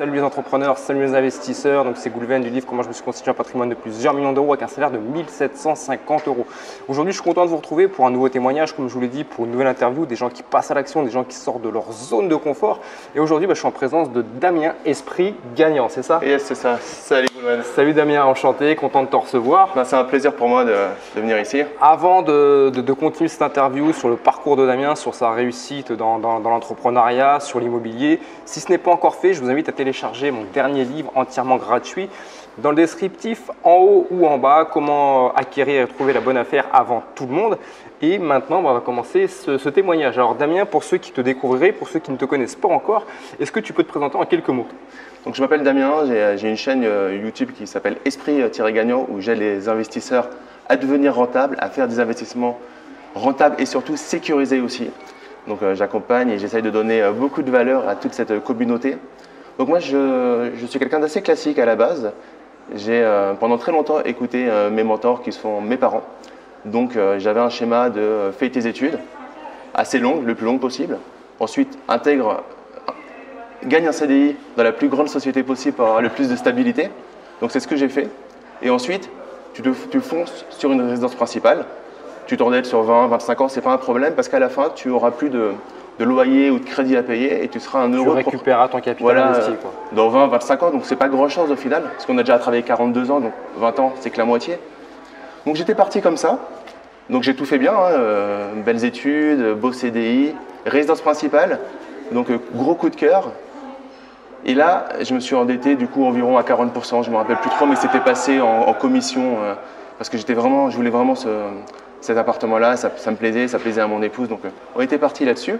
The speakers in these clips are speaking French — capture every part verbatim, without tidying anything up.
Salut les entrepreneurs, salut les investisseurs, donc c'est Goulwenn du livre Comment je me suis constitué un patrimoine de plusieurs millions d'euros avec un salaire de mille sept cent cinquante euros. Aujourd'hui, je suis content de vous retrouver pour un nouveau témoignage, comme je vous l'ai dit, pour une nouvelle interview, des gens qui passent à l'action, des gens qui sortent de leur zone de confort. Et aujourd'hui, bah, je suis en présence de Damien Esprit Gagnant, c'est ça? Yes, c'est ça. Salut Goulwenn. Salut Damien, enchanté, content de te recevoir. Ben, c'est un plaisir pour moi de, de venir ici. Avant de, de, de continuer cette interview sur le parcours de Damien, sur sa réussite dans, dans, dans l'entrepreneuriat, sur l'immobilier, si ce n'est pas encore fait, je vous invite à télécharger Télécharger mon dernier livre entièrement gratuit. Dans le descriptif, en haut ou en bas, comment acquérir et trouver la bonne affaire avant tout le monde. Et maintenant, on va commencer ce, ce témoignage. Alors Damien, pour ceux qui te découvriraient, pour ceux qui ne te connaissent pas encore, est-ce que tu peux te présenter en quelques mots? Donc je m'appelle Damien, j'ai une chaîne YouTube qui s'appelle Esprit-Gagnant où j'aide les investisseurs à devenir rentables, à faire des investissements rentables et surtout sécurisés aussi. Donc j'accompagne et j'essaye de donner beaucoup de valeur à toute cette communauté. Donc moi, je, je suis quelqu'un d'assez classique à la base. J'ai euh, pendant très longtemps écouté euh, mes mentors qui sont mes parents. Donc euh, j'avais un schéma de euh, fais tes études, assez longue, le plus longue possible. Ensuite, intègre, gagne un C D I dans la plus grande société possible pour avoir le plus de stabilité. Donc c'est ce que j'ai fait. Et ensuite, tu, te, tu fonces sur une résidence principale. Tu t'endettes sur vingt, vingt-cinq ans, ce n'est pas un problème parce qu'à la fin, tu auras plus de... de loyer ou de crédit à payer et tu seras un euro. Tu récupéreras pour... ton capital voilà, investi. Quoi. Dans vingt, vingt-cinq ans, donc c'est pas grand chose au final, parce qu'on a déjà travaillé quarante-deux ans, donc vingt ans, c'est que la moitié. Donc j'étais parti comme ça, donc j'ai tout fait bien, hein, euh, belles études, beau C D I, résidence principale, donc euh, gros coup de cœur. Et là, je me suis endetté du coup environ à quarante pour cent, je me rappelle plus trop, mais c'était passé en, en commission, euh, parce que j'étais vraiment, je voulais vraiment ce, cet appartement-là, ça, ça me plaisait, ça plaisait à mon épouse, donc euh, on était parti là-dessus.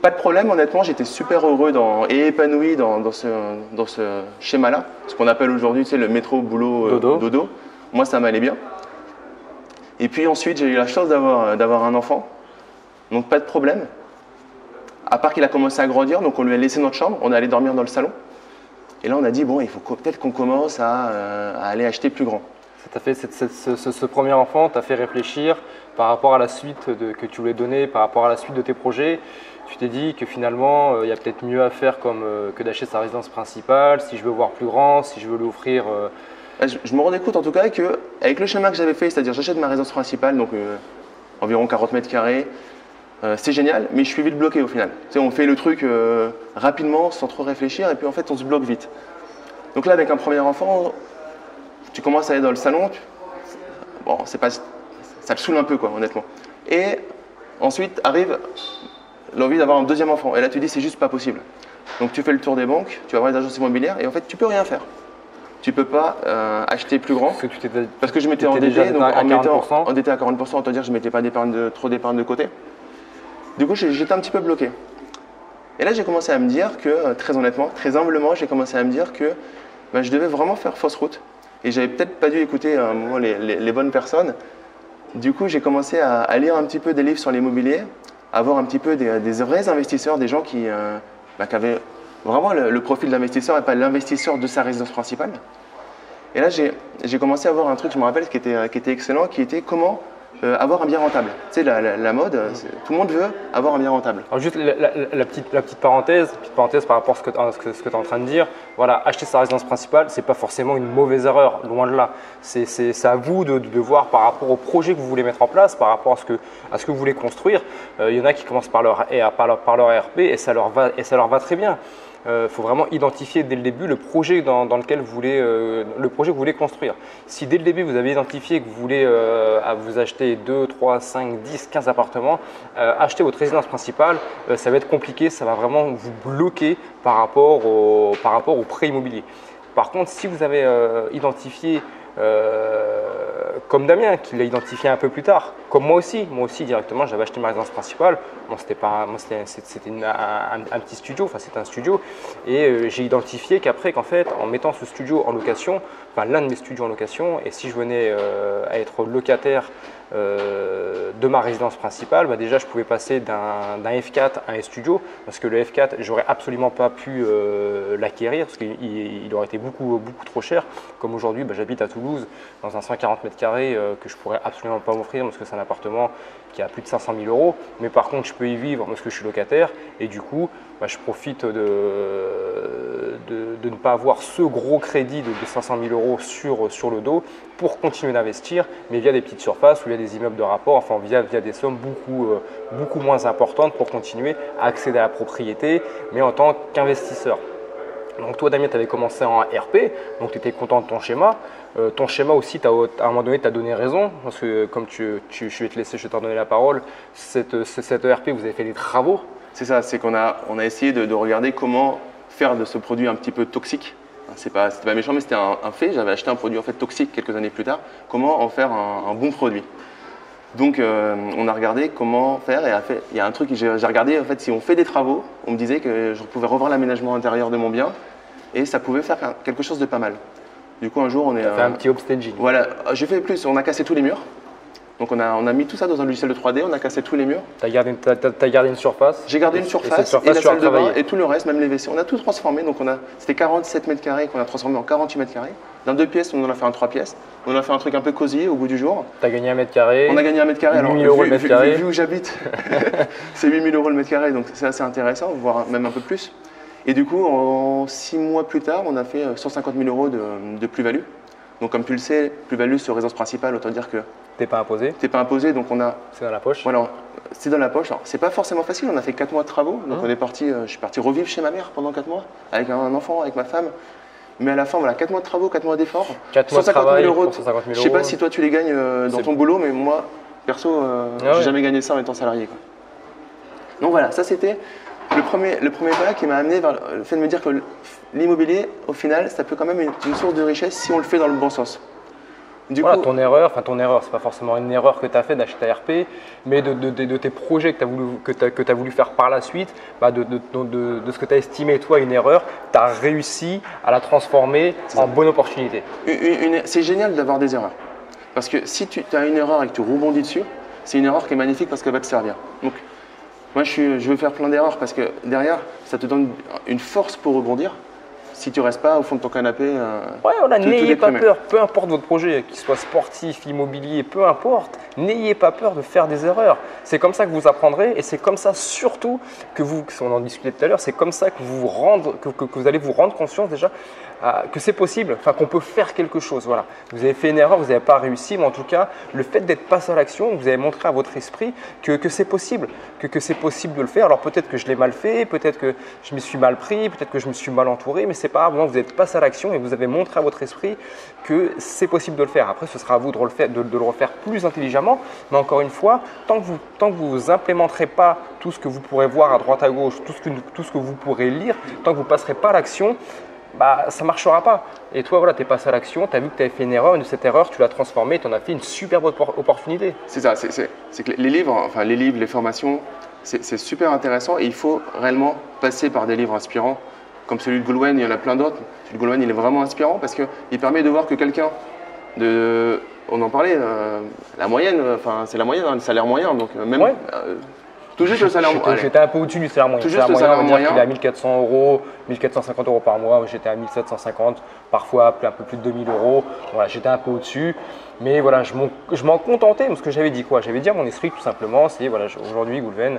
Pas de problème, honnêtement, j'étais super heureux dans, et épanoui dans, dans ce, dans ce schéma-là. Ce qu'on appelle aujourd'hui, tu sais, le métro, boulot, dodo. Euh, dodo. Moi, ça m'allait bien. Et puis ensuite, j'ai eu la chance d'avoir d'avoir un enfant. Donc, pas de problème. À part qu'il a commencé à grandir, donc on lui a laissé notre chambre. On est allé dormir dans le salon. Et là, on a dit, bon, il faut peut-être qu'on commence à, euh, à aller acheter plus grand. Ça t'a fait, cette, cette, ce, ce, ce premier enfant t'a fait réfléchir par rapport à la suite de, que tu voulais donner, par rapport à la suite de tes projets. Tu t'es dit que finalement, il euh, y a peut-être mieux à faire comme, euh, que d'acheter sa résidence principale, si je veux voir plus grand, si je veux l'offrir… Euh... Je, je me rendais compte en tout cas qu'avec le chemin que j'avais fait, c'est-à-dire j'achète ma résidence principale, donc euh, environ quarante mètres carrés, euh, c'est génial, mais je suis vite bloqué au final. Tu sais, on fait le truc euh, rapidement, sans trop réfléchir, et puis en fait, on se bloque vite. Donc là, avec un premier enfant, tu commences à aller dans le salon, tu... bon, c'est pas... ça te saoule un peu, quoi, honnêtement. Et ensuite arrive l'envie d'avoir un deuxième enfant. Et là, tu dis, c'est juste pas possible. Donc, tu fais le tour des banques, tu vas voir les agences immobilières et en fait, tu peux rien faire. Tu peux pas euh, acheter plus grand. Parce que, tu parce que je m'étais endetté, donc en m'étant endetté à quarante pour cent, autant dire que je ne mettais pas de, trop d'épargne de côté. Du coup, j'étais un petit peu bloqué. Et là, j'ai commencé à me dire que, très honnêtement, très humblement, j'ai commencé à me dire que ben, je devais vraiment faire fausse route. Et j'avais peut-être pas dû écouter à un moment les, les, les bonnes personnes. Du coup, j'ai commencé à, à lire un petit peu des livres sur l'immobilier, avoir un petit peu des, des vrais investisseurs, des gens qui, euh, bah, qui avaient vraiment le, le profil d'investisseur et pas l'investisseur de sa résidence principale. Et là, j'ai commencé à voir un truc, je me rappelle, qui était, qui était excellent, qui était comment euh, avoir un bien rentable. Tu sais, la, la, la mode, tout le monde veut avoir un bien rentable. Alors juste la, la, la, petite, la petite parenthèse, petite parenthèse par rapport à ce que, que, que tu es en train de dire. Voilà, acheter sa résidence principale, ce n'est pas forcément une mauvaise erreur, loin de là. C'est à vous de, de, de voir par rapport au projet que vous voulez mettre en place, par rapport à ce que, à ce que vous voulez construire. Euh, il y en a qui commencent par leur, par leur, par leur A R P et ça leur va, et ça leur va très bien. Il euh, faut vraiment identifier dès le début le projet dans, dans lequel vous voulez, euh, le projet que vous voulez construire. Si dès le début vous avez identifié que vous voulez euh, vous acheter deux, trois, cinq, dix, quinze appartements, euh, acheter votre résidence principale, euh, ça va être compliqué, ça va vraiment vous bloquer par rapport au, par rapport au prêt immobilier. Par contre, si vous avez euh, identifié Euh, comme Damien qui l'a identifié un peu plus tard, comme moi aussi, moi aussi directement j'avais acheté ma résidence principale, bon, c'était un, un, un petit studio, enfin c'était un studio et euh, j'ai identifié qu'après qu'en fait en mettant ce studio en location, enfin l'un de mes studios en location et si je venais euh, à être locataire Euh, de ma résidence principale, bah déjà je pouvais passer d'un F quatre à un studio parce que le F quatre j'aurais absolument pas pu euh, l'acquérir parce qu'il il, il aurait été beaucoup, beaucoup trop cher. Comme aujourd'hui bah, j'habite à Toulouse dans un cent quarante mètres carrés euh, que je pourrais absolument pas m'offrir parce que c'est un appartement qui a plus de cinq cent mille euros, mais par contre je peux y vivre parce que je suis locataire et du coup bah, je profite de, de ne pas avoir ce gros crédit de, de cinq cent mille euros sur, sur le dos pour continuer d'investir, mais via des petites surfaces ou via des immeubles de rapport, enfin via, via des sommes beaucoup, euh, beaucoup moins importantes pour continuer à accéder à la propriété, mais en tant qu'investisseur. Donc toi Damien, tu avais commencé en R P, donc tu étais content de ton schéma. Euh, ton schéma aussi, t'as, à un moment donné, tu as donné raison, parce que comme tu, tu, je vais te laisser, je vais t'en donner la parole, cette, cette E R P, vous avez fait des travaux. C'est ça, c'est qu'on a, on a essayé de, de regarder comment faire de ce produit un petit peu toxique. C'est pas, c'était pas méchant, mais c'était un, un fait. J'avais acheté un produit en fait toxique quelques années plus tard. Comment en faire un, un bon produit? Donc euh, on a regardé comment faire et a fait, il y a un truc que j'ai regardé, en fait, si on fait des travaux, on me disait que je pouvais revoir l'aménagement intérieur de mon bien et ça pouvait faire quelque chose de pas mal. Du coup un jour on est… On a fait un petit upstaging. Voilà, j'ai fait plus, on a cassé tous les murs. Donc on a, on a mis tout ça dans un logiciel de trois D, on a cassé tous les murs. Tu as gardé, t'as, t'as gardé une surface. J'ai gardé une surface et, surface, et la salle de bain et tout le reste, même les W C. On a tout transformé, donc on a, c'était quarante-sept mètres carrés qu'on a transformé en quarante-huit mètres carrés. D'un deux pièces, on en a fait un trois pièces. On en a fait un truc un peu cosy au bout du jour. Tu as gagné un mètre carré. On a gagné un mètre carré. Alors, huit mille euros vu, le mètre carré. Vu, vu, vu où j'habite, c'est huit mille euros le mètre carré, donc c'est assez intéressant, voire même un peu plus. Et du coup, en six mois plus tard, on a fait cent cinquante mille euros de, de plus-value. Donc comme tu le sais, plus-value sur résidence principale, autant dire que… T'es pas imposé. T'es pas imposé, donc on a… C'est dans la poche. Voilà, c'est dans la poche. Alors, c'est pas forcément facile, on a fait quatre mois de travaux. Donc mmh. on est parti, euh, je suis parti revivre chez ma mère pendant quatre mois, avec un enfant, avec ma femme. Mais à la fin, voilà, quatre mois de travaux, quatre mois d'efforts. cent cinquante mille euros. Je sais pas si toi tu les gagnes euh, dans ton boulot, mais moi, perso, euh, ah ouais. j'ai jamais gagné ça en étant salarié, quoi. Donc voilà, ça c'était le premier, le premier pas qui m'a amené vers le fait de me dire que l'immobilier, au final, ça peut quand même être une source de richesse si on le fait dans le bon sens. Du voilà, coup, ton erreur, enfin ton erreur, c'est pas forcément une erreur que tu as fait d'acheter ta R P, mais de, de, de, de tes projets que tu as voulu, que t'as, que t'as voulu faire par la suite, bah de, de, de, de, de ce que tu as estimé toi une erreur, tu as réussi à la transformer en bonne opportunité. Une, une, c'est génial d'avoir des erreurs, parce que si tu as une erreur et que tu rebondis dessus, c'est une erreur qui est magnifique parce qu'elle va te servir. Donc, moi, je, suis, je veux faire plein d'erreurs parce que derrière, ça te donne une force pour rebondir si tu ne restes pas au fond de ton canapé. Euh, ouais, voilà, n'ayez pas peur, peu importe votre projet, qu'il soit sportif, immobilier, peu importe, n'ayez pas peur de faire des erreurs. C'est comme ça que vous apprendrez et c'est comme ça surtout que vous, on en discutait tout à l'heure, c'est comme ça que vous, vous rendre, que, que, que vous allez vous rendre conscience déjà euh, que c'est possible, enfin qu'on peut faire quelque chose. Voilà. Vous avez fait une erreur, vous n'avez pas réussi, mais en tout cas, le fait d'être passé à l'action, vous avez montré à votre esprit que, que c'est possible, que, que c'est possible de le faire. Alors peut-être que je l'ai mal fait, peut-être que je m'y suis mal pris, peut-être que je me suis mal entouré, mais c'est pas grave, vous êtes passé à l'action et vous avez montré à votre esprit que c'est possible de le faire. Après, ce sera à vous de, refaire, de, de le refaire plus intelligemment, mais encore une fois, tant que vous tant que vous implémenterez pas tout ce que vous pourrez voir à droite à gauche, tout ce que, tout ce que vous pourrez lire, tant que vous ne passerez pas à l'action, bah, ça ne marchera pas. Et toi, voilà, tu es passé à l'action, tu as vu que tu avais fait une erreur, et de cette erreur, tu l'as transformée, tu en as fait une superbe opportunité. C'est ça, c'est, c'est, c'est que les livres, enfin les livres, les formations, c'est, c'est super intéressant et il faut réellement passer par des livres inspirants. Comme celui de Goulwenn, il y en a plein d'autres. Celui de Goulwenn, il est vraiment inspirant parce qu'il permet de voir que quelqu'un de… On en parlait, euh, la moyenne, enfin c'est la moyenne, hein, le salaire moyen, donc même… Ouais. Euh, tout juste le salaire moyen. J'étais un peu au-dessus du salaire moyen. Tout juste le salaire moyen, moyen. Il est à mille quatre cents euros, mille quatre cent cinquante euros par mois, j'étais à mille sept cent cinquante, parfois un peu plus de deux mille euros. Voilà, j'étais un peu au-dessus. Mais voilà, je m'en, je m'en contentais, parce que j'avais dit quoi? J'avais dit à mon esprit tout simplement, c'est voilà, aujourd'hui Goulwenn,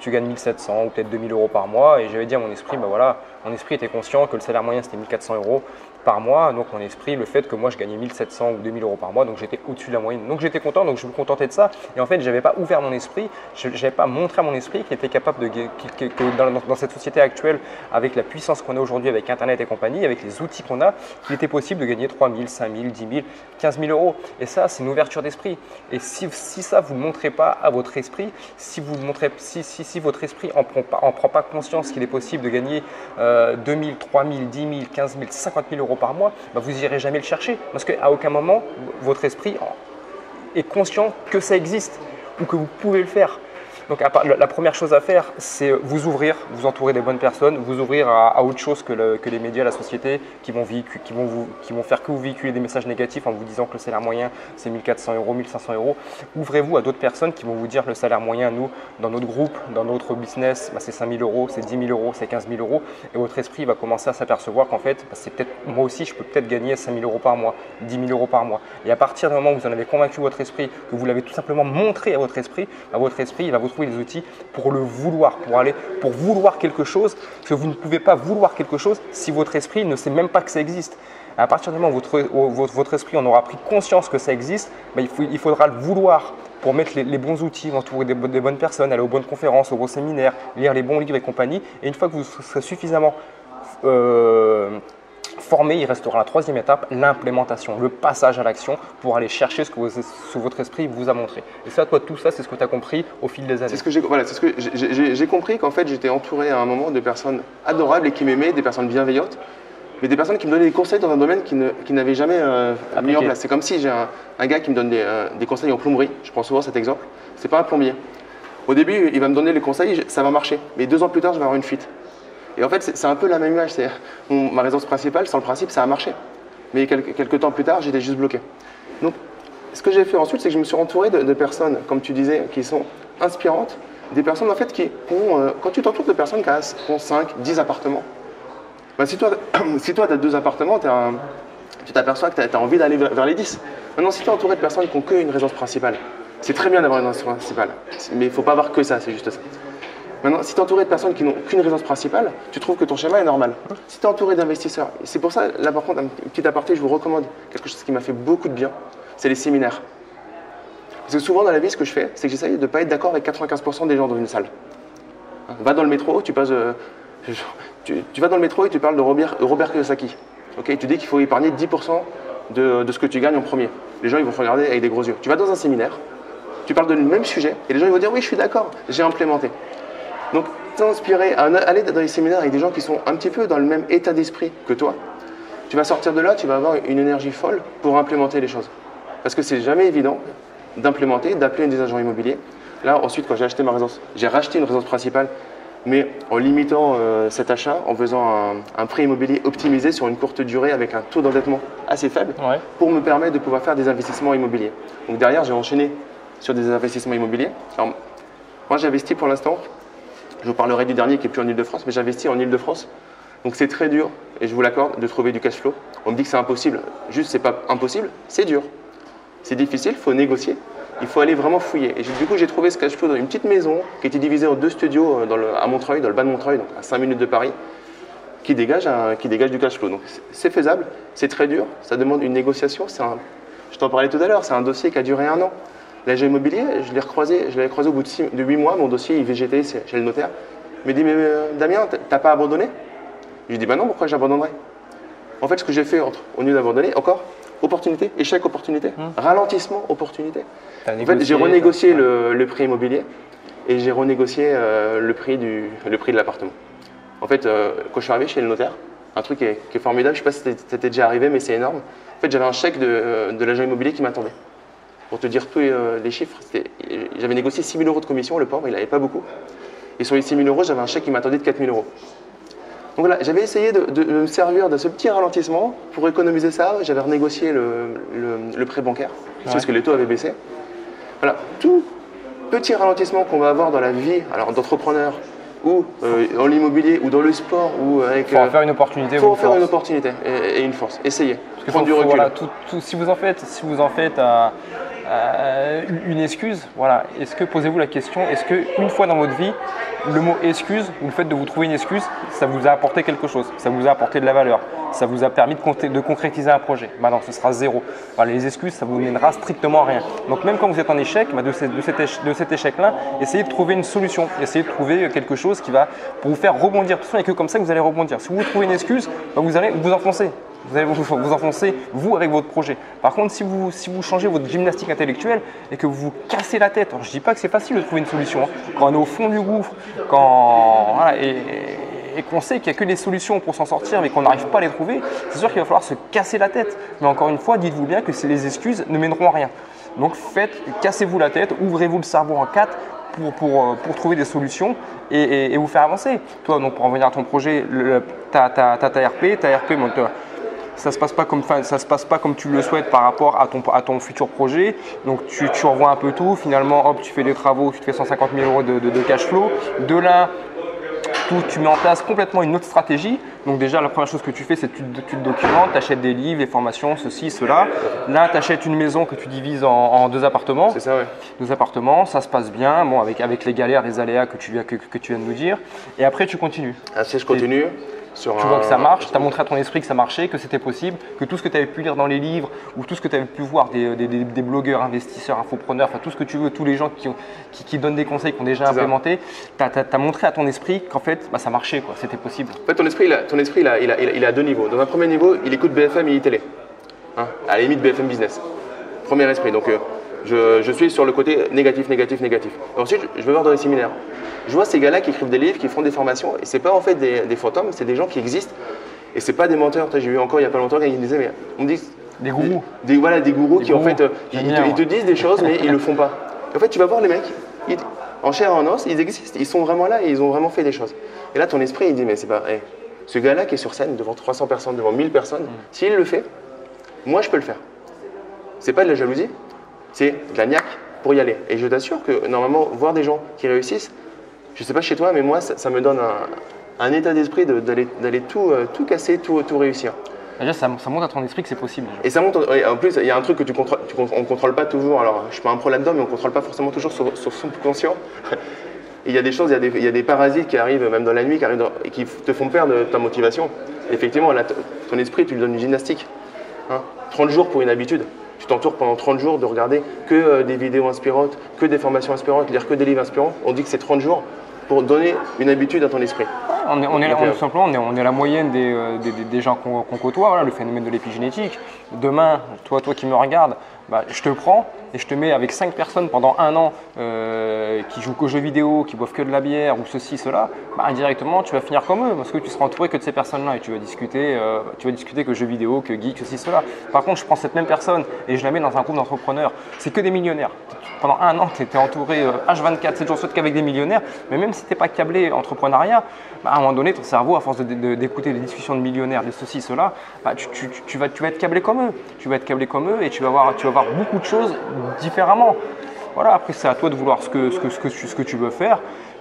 tu gagnes mille sept cents ou peut-être deux mille euros par mois. Et j'avais dit à mon esprit, bah voilà, mon esprit était conscient que le salaire moyen c'était mille quatre cents euros par mois. Donc mon esprit, le fait que moi je gagnais mille sept cents ou deux mille euros par mois, donc j'étais au-dessus de la moyenne. Donc j'étais content, donc je me contentais de ça. Et en fait, je n'avais pas ouvert mon esprit, je n'avais pas montré à mon esprit qu'il était capable de… Que, que dans, dans cette société actuelle, avec la puissance qu'on a aujourd'hui, avec Internet et compagnie, avec les outils qu'on a, qu'il était possible de gagner trois mille, cinq mille, dix mille, quinze mille euros. Et ça, c'est une ouverture d'esprit. Et si, si ça, vous ne le montrez pas à votre esprit, si vous le montrez… Si, si, Si votre esprit en prend pas, en prend pas conscience qu'il est possible de gagner euh, deux mille, trois mille, dix mille, quinze mille, cinquante mille euros par mois, bah vous n'irez jamais le chercher parce qu'à aucun moment votre esprit est conscient que ça existe ou que vous pouvez le faire. Donc la première chose à faire, c'est vous ouvrir, vous entourer des bonnes personnes, vous ouvrir à, à autre chose que, le, que les médias, la société, qui vont, véhicule, qui, vont vous, qui vont faire que vous véhiculer des messages négatifs en vous disant que le salaire moyen, c'est mille quatre cents euros, mille cinq cents euros. Ouvrez-vous à d'autres personnes qui vont vous dire que le salaire moyen, nous, dans notre groupe, dans notre business, bah, c'est cinq mille euros, c'est dix mille euros, c'est quinze mille euros. Et votre esprit va commencer à s'apercevoir qu'en fait, bah, c'est peut-être moi aussi, je peux peut-être gagner cinq mille euros par mois, dix mille euros par mois. Et à partir du moment où vous en avez convaincu votre esprit, que vous l'avez tout simplement montré à votre esprit, bah, votre esprit il va vous trouver les outils pour le vouloir, pour aller, pour vouloir quelque chose, parce que vous ne pouvez pas vouloir quelque chose si votre esprit ne sait même pas que ça existe. À partir du moment où votre, votre, votre esprit en aura pris conscience que ça existe, bah, il, faut, il faudra le vouloir pour mettre les, les bons outils, entourer des, des bonnes personnes, aller aux bonnes conférences, aux gros séminaires, lire les bons livres et compagnie. Et une fois que vous serez suffisamment euh, formé, il restera la troisième étape, l'implémentation, le passage à l'action pour aller chercher ce que, vous, ce que votre esprit vous a montré. Et ça, toi, tout ça, c'est ce que tu as compris au fil des années. C'est ce que j'ai voilà, ce que compris, qu'en fait, j'étais entouré à un moment de personnes adorables et qui m'aimaient, des personnes bienveillantes. Mais des personnes qui me donnaient des conseils dans un domaine qui n'avaient jamais euh, mis en place. C'est comme si j'ai un, un gars qui me donne des, euh, des conseils en plomberie. Je prends souvent cet exemple. C'est pas un plombier. Au début, il va me donner les conseils, ça va marcher. Mais deux ans plus tard, je vais avoir une fuite. Et en fait, c'est un peu la même image. Mon, ma résidence principale, sans le principe, ça a marché. Mais quelques, quelques temps plus tard, j'étais juste bloqué. Donc, ce que j'ai fait ensuite, c'est que je me suis entouré de, de personnes, comme tu disais, qui sont inspirantes. Des personnes, en fait, qui ont… Euh, quand tu t'entoures de personnes qui ont cinq, dix appartements, ben, si toi, si toi tu as deux appartements, un, tu t'aperçois que tu as, as envie d'aller vers, vers les dix. Maintenant, si tu es entouré de personnes qui n'ont qu'une résidence principale, c'est très bien d'avoir une résidence principale, mais il ne faut pas avoir que ça, c'est juste ça. Maintenant, si tu es entouré de personnes qui n'ont qu'une résidence principale, tu trouves que ton schéma est normal. Si tu es entouré d'investisseurs, c'est pour ça, là par contre, un petit aparté, je vous recommande quelque chose qui m'a fait beaucoup de bien, c'est les séminaires. Parce que souvent dans la vie, ce que je fais, c'est que j'essaye de ne pas être d'accord avec quatre-vingt-quinze pour cent des gens dans une salle. Va dans le métro, tu passes… Euh, Tu, tu vas dans le métro et tu parles de Robert, Robert Kiyosaki. Okay, tu dis qu'il faut épargner dix pour cent de, de ce que tu gagnes en premier. Les gens ils vont te regarder avec des gros yeux. Tu vas dans un séminaire, tu parles du même sujet et les gens ils vont dire oui je suis d'accord, j'ai implémenté. Donc t'inspirer à aller dans les séminaires avec des gens qui sont un petit peu dans le même état d'esprit que toi. Tu vas sortir de là, tu vas avoir une énergie folle pour implémenter les choses. Parce que c'est jamais évident d'implémenter, d'appeler des agents immobiliers. Là ensuite quand j'ai acheté ma résidence, j'ai racheté une résidence principale, mais en limitant euh, cet achat, en faisant un, un prêt immobilier optimisé sur une courte durée avec un taux d'endettement assez faible, ouais, pour me permettre de pouvoir faire des investissements immobiliers. Donc derrière, j'ai enchaîné sur des investissements immobiliers. Alors, moi, j'investis pour l'instant, je vous parlerai du dernier qui est plus en Ile-de-France, mais j'investis en Ile-de-France. Donc c'est très dur, et je vous l'accorde, de trouver du cash flow. On me dit que c'est impossible. Juste, c'est pas impossible, c'est dur. C'est difficile, il faut négocier. Il faut aller vraiment fouiller. Et du coup, j'ai trouvé ce cash flow dans une petite maison qui était divisée en deux studios dans le, à Montreuil, dans le bas de Montreuil, donc à cinq minutes de Paris, qui dégage, un, qui dégage du cash flow. Donc c'est faisable, c'est très dur, ça demande une négociation. Un, je t'en parlais tout à l'heure, c'est un dossier qui a duré un an. L'agent immobilier, je l'ai recroisé, je l'ai croisé au bout de, six, de huit mois, mon dossier il végétait chez le notaire. Il m'a dit, mais euh, Damien, t'as pas abandonné? Je lui ai dit, bah non, pourquoi j'abandonnerais? En fait, ce que j'ai fait, entre, au lieu d'abandonner, encore, opportunité, échec, opportunité, hum. ralentissement, opportunité. En fait, j'ai renégocié ouais. le, le prix immobilier et j'ai renégocié euh, le, prix du, le prix de l'appartement. En fait, euh, quand je suis arrivé chez le notaire, un truc qui est, qui est formidable, je ne sais pas si ça t'est déjà arrivé, mais c'est énorme. En fait, j'avais un chèque de, de l'agent immobilier qui m'attendait. Pour te dire tous les, euh, les chiffres, j'avais négocié six mille euros de commission, le pauvre, il n'avait pas beaucoup. Et sur les six mille euros, j'avais un chèque qui m'attendait de quatre mille euros. Donc voilà, j'avais essayé de, de, de me servir de ce petit ralentissement pour économiser ça. J'avais renégocié le, le, le prêt bancaire, ouais. parce que les taux avaient baissé. Voilà, tout petit ralentissement qu'on va avoir dans la vie, alors d'entrepreneur ou euh, dans l'immobilier ou dans le sport ou avec… Il faut en faire une opportunité. Il faut en faire une opportunité et, et une force. Essayez, parce que prendre faut, du recul. Voilà, tout, tout, si vous en faites, si vous en faites euh, euh, une excuse, voilà, est-ce que posez-vous la question, est-ce qu'une fois dans votre vie, le mot excuse, ou le fait de vous trouver une excuse, ça vous a apporté quelque chose, ça vous a apporté de la valeur, ça vous a permis de, de concrétiser un projet. Bah non, ce sera zéro. Bah, les excuses, ça vous mènera strictement à rien. Donc même quand vous êtes en échec, bah de, ces, de cet échec, de cet échec-là, essayez de trouver une solution, essayez de trouver quelque chose qui va pour vous faire rebondir. De toute façon, il n'y a que comme ça que vous allez rebondir. Si vous trouvez une excuse, bah vous allez vous enfoncer. Vous allez vous enfoncer, vous, avec votre projet. Par contre, si vous, si vous changez votre gymnastique intellectuelle et que vous vous cassez la tête, alors je ne dis pas que c'est facile de trouver une solution. Hein. Quand on est au fond du gouffre, quand, voilà, et, et qu'on sait qu'il n'y a que des solutions pour s'en sortir mais qu'on n'arrive pas à les trouver, c'est sûr qu'il va falloir se casser la tête. Mais encore une fois, dites-vous bien que les excuses ne mèneront à rien. Donc faites, cassez-vous la tête, ouvrez-vous le cerveau en quatre. Pour, pour, pour trouver des solutions et, et, et vous faire avancer. Toi, donc, pour en venir à ton projet, t'as ta R P, ta R P, bon, ça se passe pas comme, enfin, ça se passe pas comme tu le souhaites par rapport à ton, à ton futur projet. Donc tu, tu revois un peu tout, finalement, hop, tu fais des travaux, tu te fais cent cinquante mille euros de, de, de cash flow. De là, tout, tu mets en place complètement une autre stratégie. Donc déjà, la première chose que tu fais, c'est que tu, tu te documentes, tu achètes des livres, des formations, ceci, cela. Là, tu achètes une maison que tu divises en, en deux appartements. C'est ça, ouais. Deux appartements, ça se passe bien, bon, avec, avec les galères, les aléas que tu, que, que tu viens de nous dire. Et après, tu continues. Ah, si je continue. Sur tu vois un... que ça marche, tu as montré à ton esprit que ça marchait, que c'était possible, que tout ce que tu avais pu lire dans les livres ou tout ce que tu avais pu voir des, des, des blogueurs, investisseurs, infopreneurs, enfin tout ce que tu veux, tous les gens qui, ont, qui, qui donnent des conseils, qui ont déjà implémenté, tu as, as, as montré à ton esprit qu'en fait bah, ça marchait, c'était possible. En fait, ton esprit, il a, ton esprit il a, il, a, il, a, il a deux niveaux. Dans un premier niveau, il écoute B F M et I T V, hein, à la limite B F M Business. Premier esprit, donc euh, je, je suis sur le côté négatif, négatif, négatif. Et ensuite, je me vois dans les séminaires. Je vois ces gars-là qui écrivent des livres, qui font des formations, et ce n'est pas en fait des, des fantômes, c'est des gens qui existent, et ce n'est pas des menteurs. J'ai vu encore il n'y a pas longtemps, quelqu'un qui disait, mais on me dit… Des gourous. Des, des, voilà, des gourous des qui gourous. En fait, euh, ils, te, ils te disent des choses, mais ils ne le font pas. En fait, tu vas voir les mecs, ils, en chair et en os, ils existent, ils sont vraiment là, et ils ont vraiment fait des choses. Et là, ton esprit, il dit, mais c'est pas… Hey, ce gars-là qui est sur scène, devant trois cents personnes, devant mille personnes, mm. s'il le fait, moi, je peux le faire. Ce n'est pas de la jalousie, c'est de la niaque pour y aller. Et je t'assure que normalement, voir des gens qui réussissent, je ne sais pas chez toi, mais moi, ça, ça me donne un, un état d'esprit d'aller de, tout, euh, tout casser, tout, tout réussir. Déjà, ça, ça monte à ton esprit que c'est possible. Déjà. Et ça monte, en, en plus, il y a un truc que tu contrôles, tu, on ne contrôle pas toujours. Alors, je ne suis pas un pro là-dedans, mais on ne contrôle pas forcément toujours sur, sur son conscient. Il y a des choses, il y, y a des parasites qui arrivent, même dans la nuit, qui, arrivent dans, et qui te font perdre ta motivation. Et effectivement, là, ton esprit, tu lui donnes une gymnastique. Hein, trente jours pour une habitude. Tu t'entoures pendant trente jours de regarder que euh, des vidéos inspirantes, que des formations inspirantes, lire que des livres inspirants. On dit que c'est trente jours. Pour donner une habitude à ton esprit. On est, on est, on, tout simplement, on est, on est la moyenne des, euh, des, des, des gens qu'on qu'on côtoie, voilà, le phénomène de l'épigénétique. Demain, toi, toi qui me regardes, bah, je te prends et je te mets avec cinq personnes pendant un an euh, qui jouent qu'aux jeux vidéo, qui boivent que de la bière ou ceci, cela, bah, indirectement, tu vas finir comme eux parce que tu seras entouré que de ces personnes-là et tu vas, discuter, euh, tu vas discuter que jeux vidéo, que geek, ceci, cela. Par contre, je prends cette même personne et je la mets dans un groupe d'entrepreneurs. C'est que des millionnaires. Pendant un an, tu étais entouré euh, H vingt-quatre, sept jours sur sept qu'avec des millionnaires, mais même si tu n'es pas câblé entrepreneuriat, bah, à un moment donné, ton cerveau, à force d'écouter les discussions de millionnaires, de ceci, cela, bah, tu, tu, tu, vas, tu vas être câblé comme eux. Tu vas être câblé comme eux et tu vas voir, tu vas voir beaucoup de choses différemment. Voilà, après, c'est à toi de vouloir ce que, ce que, ce que, tu, ce que tu veux faire.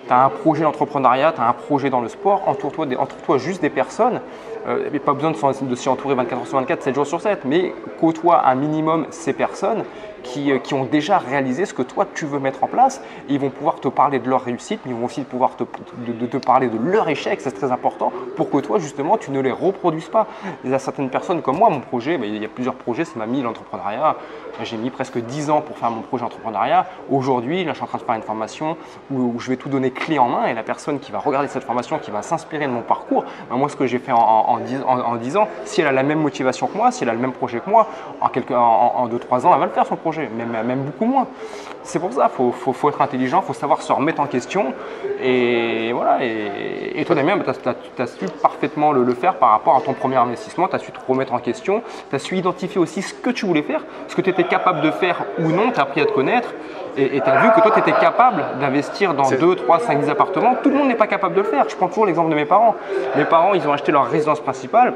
Tu as un projet d'entrepreneuriat, tu as un projet dans le sport, entoure-toi entoure-toi juste des personnes. Euh, et pas besoin de, de s'y entourer vingt-quatre heures sur vingt-quatre, sept jours sur sept, mais côtoie un minimum ces personnes qui, qui ont déjà réalisé ce que toi tu veux mettre en place. Et ils vont pouvoir te parler de leur réussite, mais ils vont aussi pouvoir te, de, de te parler de leur échec, c'est très important, pour que toi justement tu ne les reproduises pas. Il y a certaines personnes comme moi, mon projet, ben, il y a plusieurs projets, ça m'a mis l'entrepreneuriat. J'ai mis presque dix ans pour faire mon projet entrepreneuriat. Aujourd'hui, là je suis en train de faire une formation où, où je vais tout donner clé en main et la personne qui va regarder cette formation, qui va s'inspirer de mon parcours, ben, moi ce que j'ai fait en, en en dix ans, si elle a la même motivation que moi, si elle a le même projet que moi, en deux trois ans, elle va le faire son projet, même, même beaucoup moins. C'est pour ça, il faut, faut, faut être intelligent, il faut savoir se remettre en question. Et voilà. Et, et toi, Damien, tu as, as su parfaitement le, le faire par rapport à ton premier investissement, tu as su te remettre en question, tu as su identifier aussi ce que tu voulais faire, ce que tu étais capable de faire ou non, tu as appris à te connaître. Et tu as vu que toi, tu étais capable d'investir dans deux, trois, cinq, dix appartements. Tout le monde n'est pas capable de le faire. Je prends toujours l'exemple de mes parents. Mes parents, ils ont acheté leur résidence principale.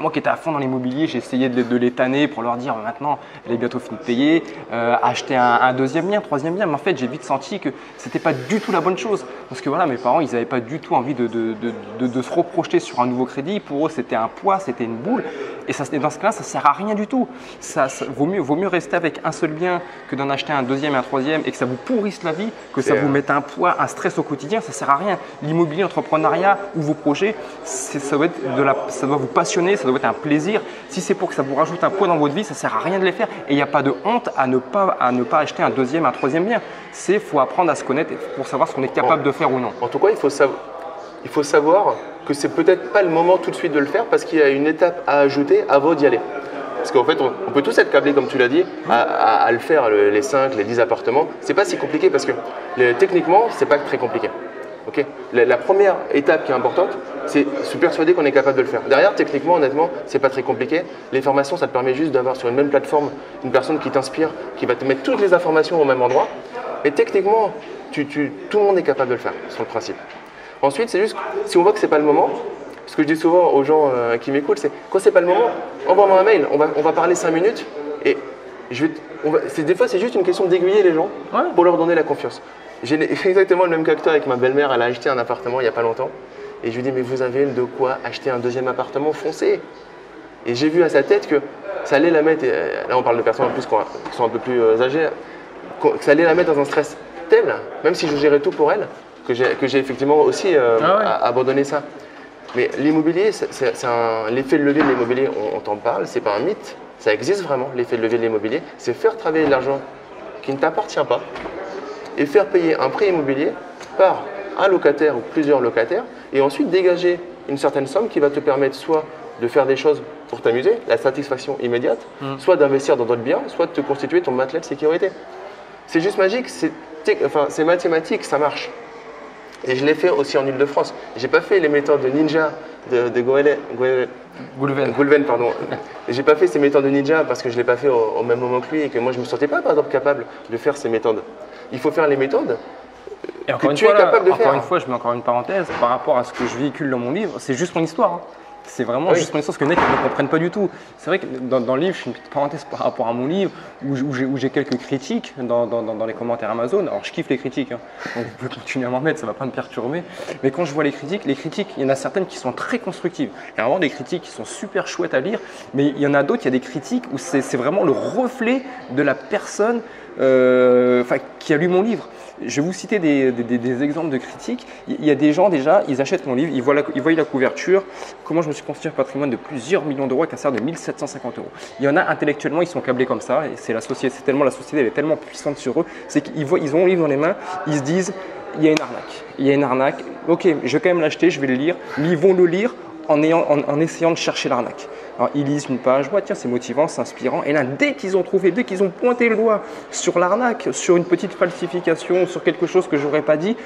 Moi qui étais à fond dans l'immobilier, j'ai essayé de les tanner pour leur dire maintenant, elle est bientôt finie de payer, euh, acheter un, un deuxième bien, un troisième bien. Mais en fait, j'ai vite senti que ce n'était pas du tout la bonne chose. Parce que voilà, mes parents, ils n'avaient pas du tout envie de, de, de, de, de se reprojeter sur un nouveau crédit. Pour eux, c'était un poids, c'était une boule. Et ça, dans ce cas-là, ça ne sert à rien du tout. Ça, ça, vaut mieux, vaut mieux rester avec un seul bien que d'en acheter un deuxième et un troisième et que ça vous pourrisse la vie, que ça euh... vous mette un poids, un stress au quotidien. Ça ne sert à rien. L'immobilier, l'entrepreneuriat ou vos projets, ça doit, être de la, ça doit vous passionner, ça doit être un plaisir. Si c'est pour que ça vous rajoute un poids dans votre vie, ça ne sert à rien de les faire. Et il n'y a pas de honte à ne pas, à ne pas acheter un deuxième, un troisième bien. C'est faut apprendre à se connaître pour savoir ce qu'on est capable bon. de faire ou non. En tout cas, il faut savoir. Il faut savoir que c'est peut-être pas le moment tout de suite de le faire parce qu'il y a une étape à ajouter avant d'y aller. Parce qu'en fait, on, on peut tous être câblés, comme tu l'as dit, à, à, à le faire, le, les cinq, les dix appartements. C'est pas si compliqué parce que les, techniquement, c'est pas très compliqué. Okay, la, la première étape qui est importante, c'est se persuader qu'on est capable de le faire. Derrière, techniquement, honnêtement, c'est pas très compliqué. Les formations, ça te permet juste d'avoir sur une même plateforme une personne qui t'inspire, qui va te mettre toutes les informations au même endroit. Et techniquement, tu, tu, tout le monde est capable de le faire, sur le principe. Ensuite, c'est juste, si on voit que ce n'est pas le moment, ce que je dis souvent aux gens euh, qui m'écoutent, c'est quand ce n'est pas le moment, envoie-moi un mail, on va, on va parler cinq minutes. Et je vais, on va, des fois, c'est juste une question d'aiguiller les gens ouais. pour leur donner la confiance. J'ai exactement le même cas que toi avec ma belle-mère, elle a acheté un appartement il n'y a pas longtemps. Et je lui dis, mais vous avez de quoi acheter un deuxième appartement, foncé. Et j'ai vu à sa tête que ça allait la mettre, et là on parle de personnes en plus qui sont un peu plus âgées, que ça allait la mettre dans un stress tel, même si je gérais tout pour elle, que j'ai effectivement aussi euh, ah ouais. abandonné ça. Mais l'immobilier, l'effet de levier de l'immobilier, on, on t'en parle, c'est pas un mythe, ça existe vraiment, l'effet de levier de l'immobilier, c'est faire travailler de l'argent qui ne t'appartient pas et faire payer un prêt immobilier par un locataire ou plusieurs locataires et ensuite dégager une certaine somme qui va te permettre soit de faire des choses pour t'amuser, la satisfaction immédiate, mmh. soit d'investir dans d'autres biens, soit de te constituer ton matelas de sécurité. C'est juste magique, c'est enfin, mathématique, ça marche. Et je l'ai fait aussi en Ile-de-France. J'ai pas fait les méthodes de ninja de, de Goulwenn, Goulwenn. Goulwenn, pardon. J'ai pas fait ces méthodes de ninja parce que je l'ai pas fait au, au même moment que lui et que moi je me sentais pas, par exemple, capable de faire ces méthodes. Il faut faire les méthodes et que tu fois, es capable là, de encore faire. Encore une fois, je mets encore une parenthèse par rapport à ce que je véhicule dans mon livre. C'est juste mon histoire. Hein. C'est vraiment oui. juste mon histoire, parce que les mecs ne comprennent pas du tout. C'est vrai que dans, dans le livre, je fais une petite parenthèse par rapport à mon livre, où j'ai quelques critiques dans, dans, dans les commentaires Amazon. Alors je kiffe les critiques, hein. Donc je peux continuer à m'en mettre, ça ne va pas me perturber. Mais quand je vois les critiques, les critiques, il y en a certaines qui sont très constructives. Il y a vraiment des critiques qui sont super chouettes à lire, mais il y en a d'autres, il y a des critiques où c'est vraiment le reflet de la personne euh, enfin, qui a lu mon livre. Je vais vous citer des, des, des exemples de critiques. Il y a des gens déjà, ils achètent mon livre, ils voient la, ils voient la couverture. Comment je me suis constitué un patrimoine de plusieurs millions d'euros avec un salaire de mille sept cent cinquante euros. Il y en a intellectuellement, ils sont câblés comme ça. C'est la société, c'est tellement la société, elle est tellement puissante sur eux. C'est qu'ils voient, ils ont le livre dans les mains, ils se disent, il y a une arnaque, il y a une arnaque. Ok, je vais quand même l'acheter, je vais le lire. Mais ils vont le lire en, ayant, en, en essayant de chercher l'arnaque. Alors, ils lisent une page, ouais, tiens, c'est motivant, c'est inspirant. Et là, dès qu'ils ont trouvé, dès qu'ils ont pointé le doigt sur l'arnaque, sur une petite falsification, sur quelque chose que je n'aurais pas dit,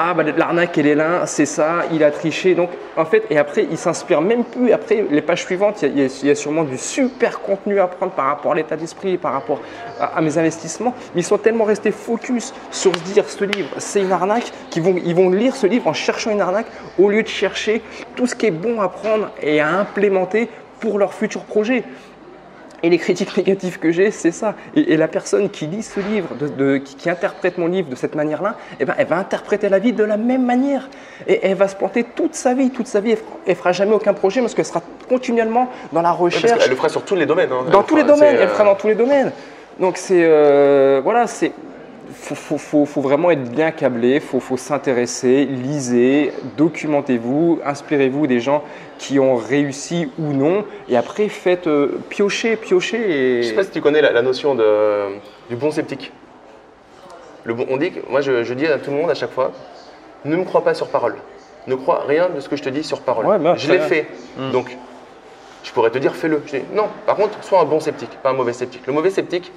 ah, bah, l'arnaque, elle est là, c'est ça, il a triché. Donc, en fait, et après, ils s'inspirent même plus. Après, les pages suivantes, il y, y, y a sûrement du super contenu à prendre par rapport à l'état d'esprit, par rapport à, à mes investissements. Mais ils sont tellement restés focus sur se dire, ce livre, c'est une arnaque, qu'ils vont, ils vont lire ce livre en cherchant une arnaque au lieu de chercher tout ce qui est bon à prendre et à implémenter pour leur futur projet. Et les critiques négatives que j'ai, c'est ça. Et, et la personne qui lit ce livre, de, de, qui, qui interprète mon livre de cette manière-là, eh ben, elle va interpréter la vie de la même manière. Et elle va se planter toute sa vie, toute sa vie. Elle ne fera jamais aucun projet parce qu'elle sera continuellement dans la recherche. Oui, parce qu'elle le fera sur tous les domaines. Hein. Dans elle tous fera, les domaines, elle le fera dans tous les domaines. Donc c'est, euh, voilà, c'est… Faut, faut, faut, faut vraiment être bien câblé, faut, faut s'intéresser, lisez, documentez-vous, inspirez-vous des gens qui ont réussi ou non, et après faites euh, piocher, piocher. Et... Je ne sais pas si tu connais la, la notion de, du bon sceptique. Le bon, on dit, moi je, je dis à tout le monde à chaque fois, ne me crois pas sur parole, ne crois rien de ce que je te dis sur parole. Ouais, bah, je l'ai fait, mmh. donc je pourrais te dire fais-le. Je dis non, par contre, sois un bon sceptique, pas un mauvais sceptique. Le mauvais sceptique,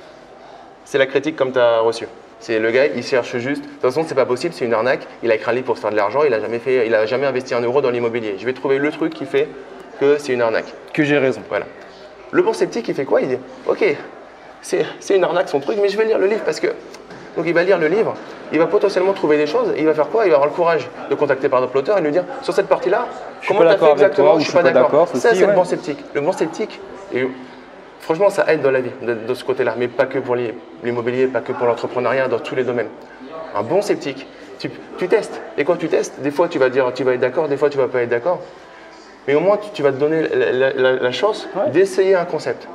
c'est la critique comme tu as reçue. C'est le gars, il cherche juste. De toute façon, c'est pas possible, c'est une arnaque. Il a écrit un livre pour se faire de l'argent, il n'a jamais fait, il a jamais investi un euro dans l'immobilier. Je vais trouver le truc qui fait que c'est une arnaque. Que j'ai raison. Voilà. Le bon sceptique, il fait quoi? Il dit, ok, c'est une arnaque son truc, mais je vais lire le livre parce que. Donc il va lire le livre, il va potentiellement trouver des choses, et il va faire quoi? Il va avoir le courage de contacter par exemple l'auteur et lui dire, sur cette partie-là, comment tu as fait exactement? Je suis pas d'accord. Ça, c'est le bon sceptique. Le bon sceptique. Et... Franchement, ça aide dans la vie, de, de ce côté-là, mais pas que pour l'immobilier, pas que pour l'entrepreneuriat, dans tous les domaines. Un bon sceptique, tu, tu testes. Et quand tu testes, des fois, tu vas dire tu vas être d'accord, des fois, tu ne vas pas être d'accord. Mais au moins, tu, tu vas te donner la, la, la, la chance ouais. d'essayer un concept.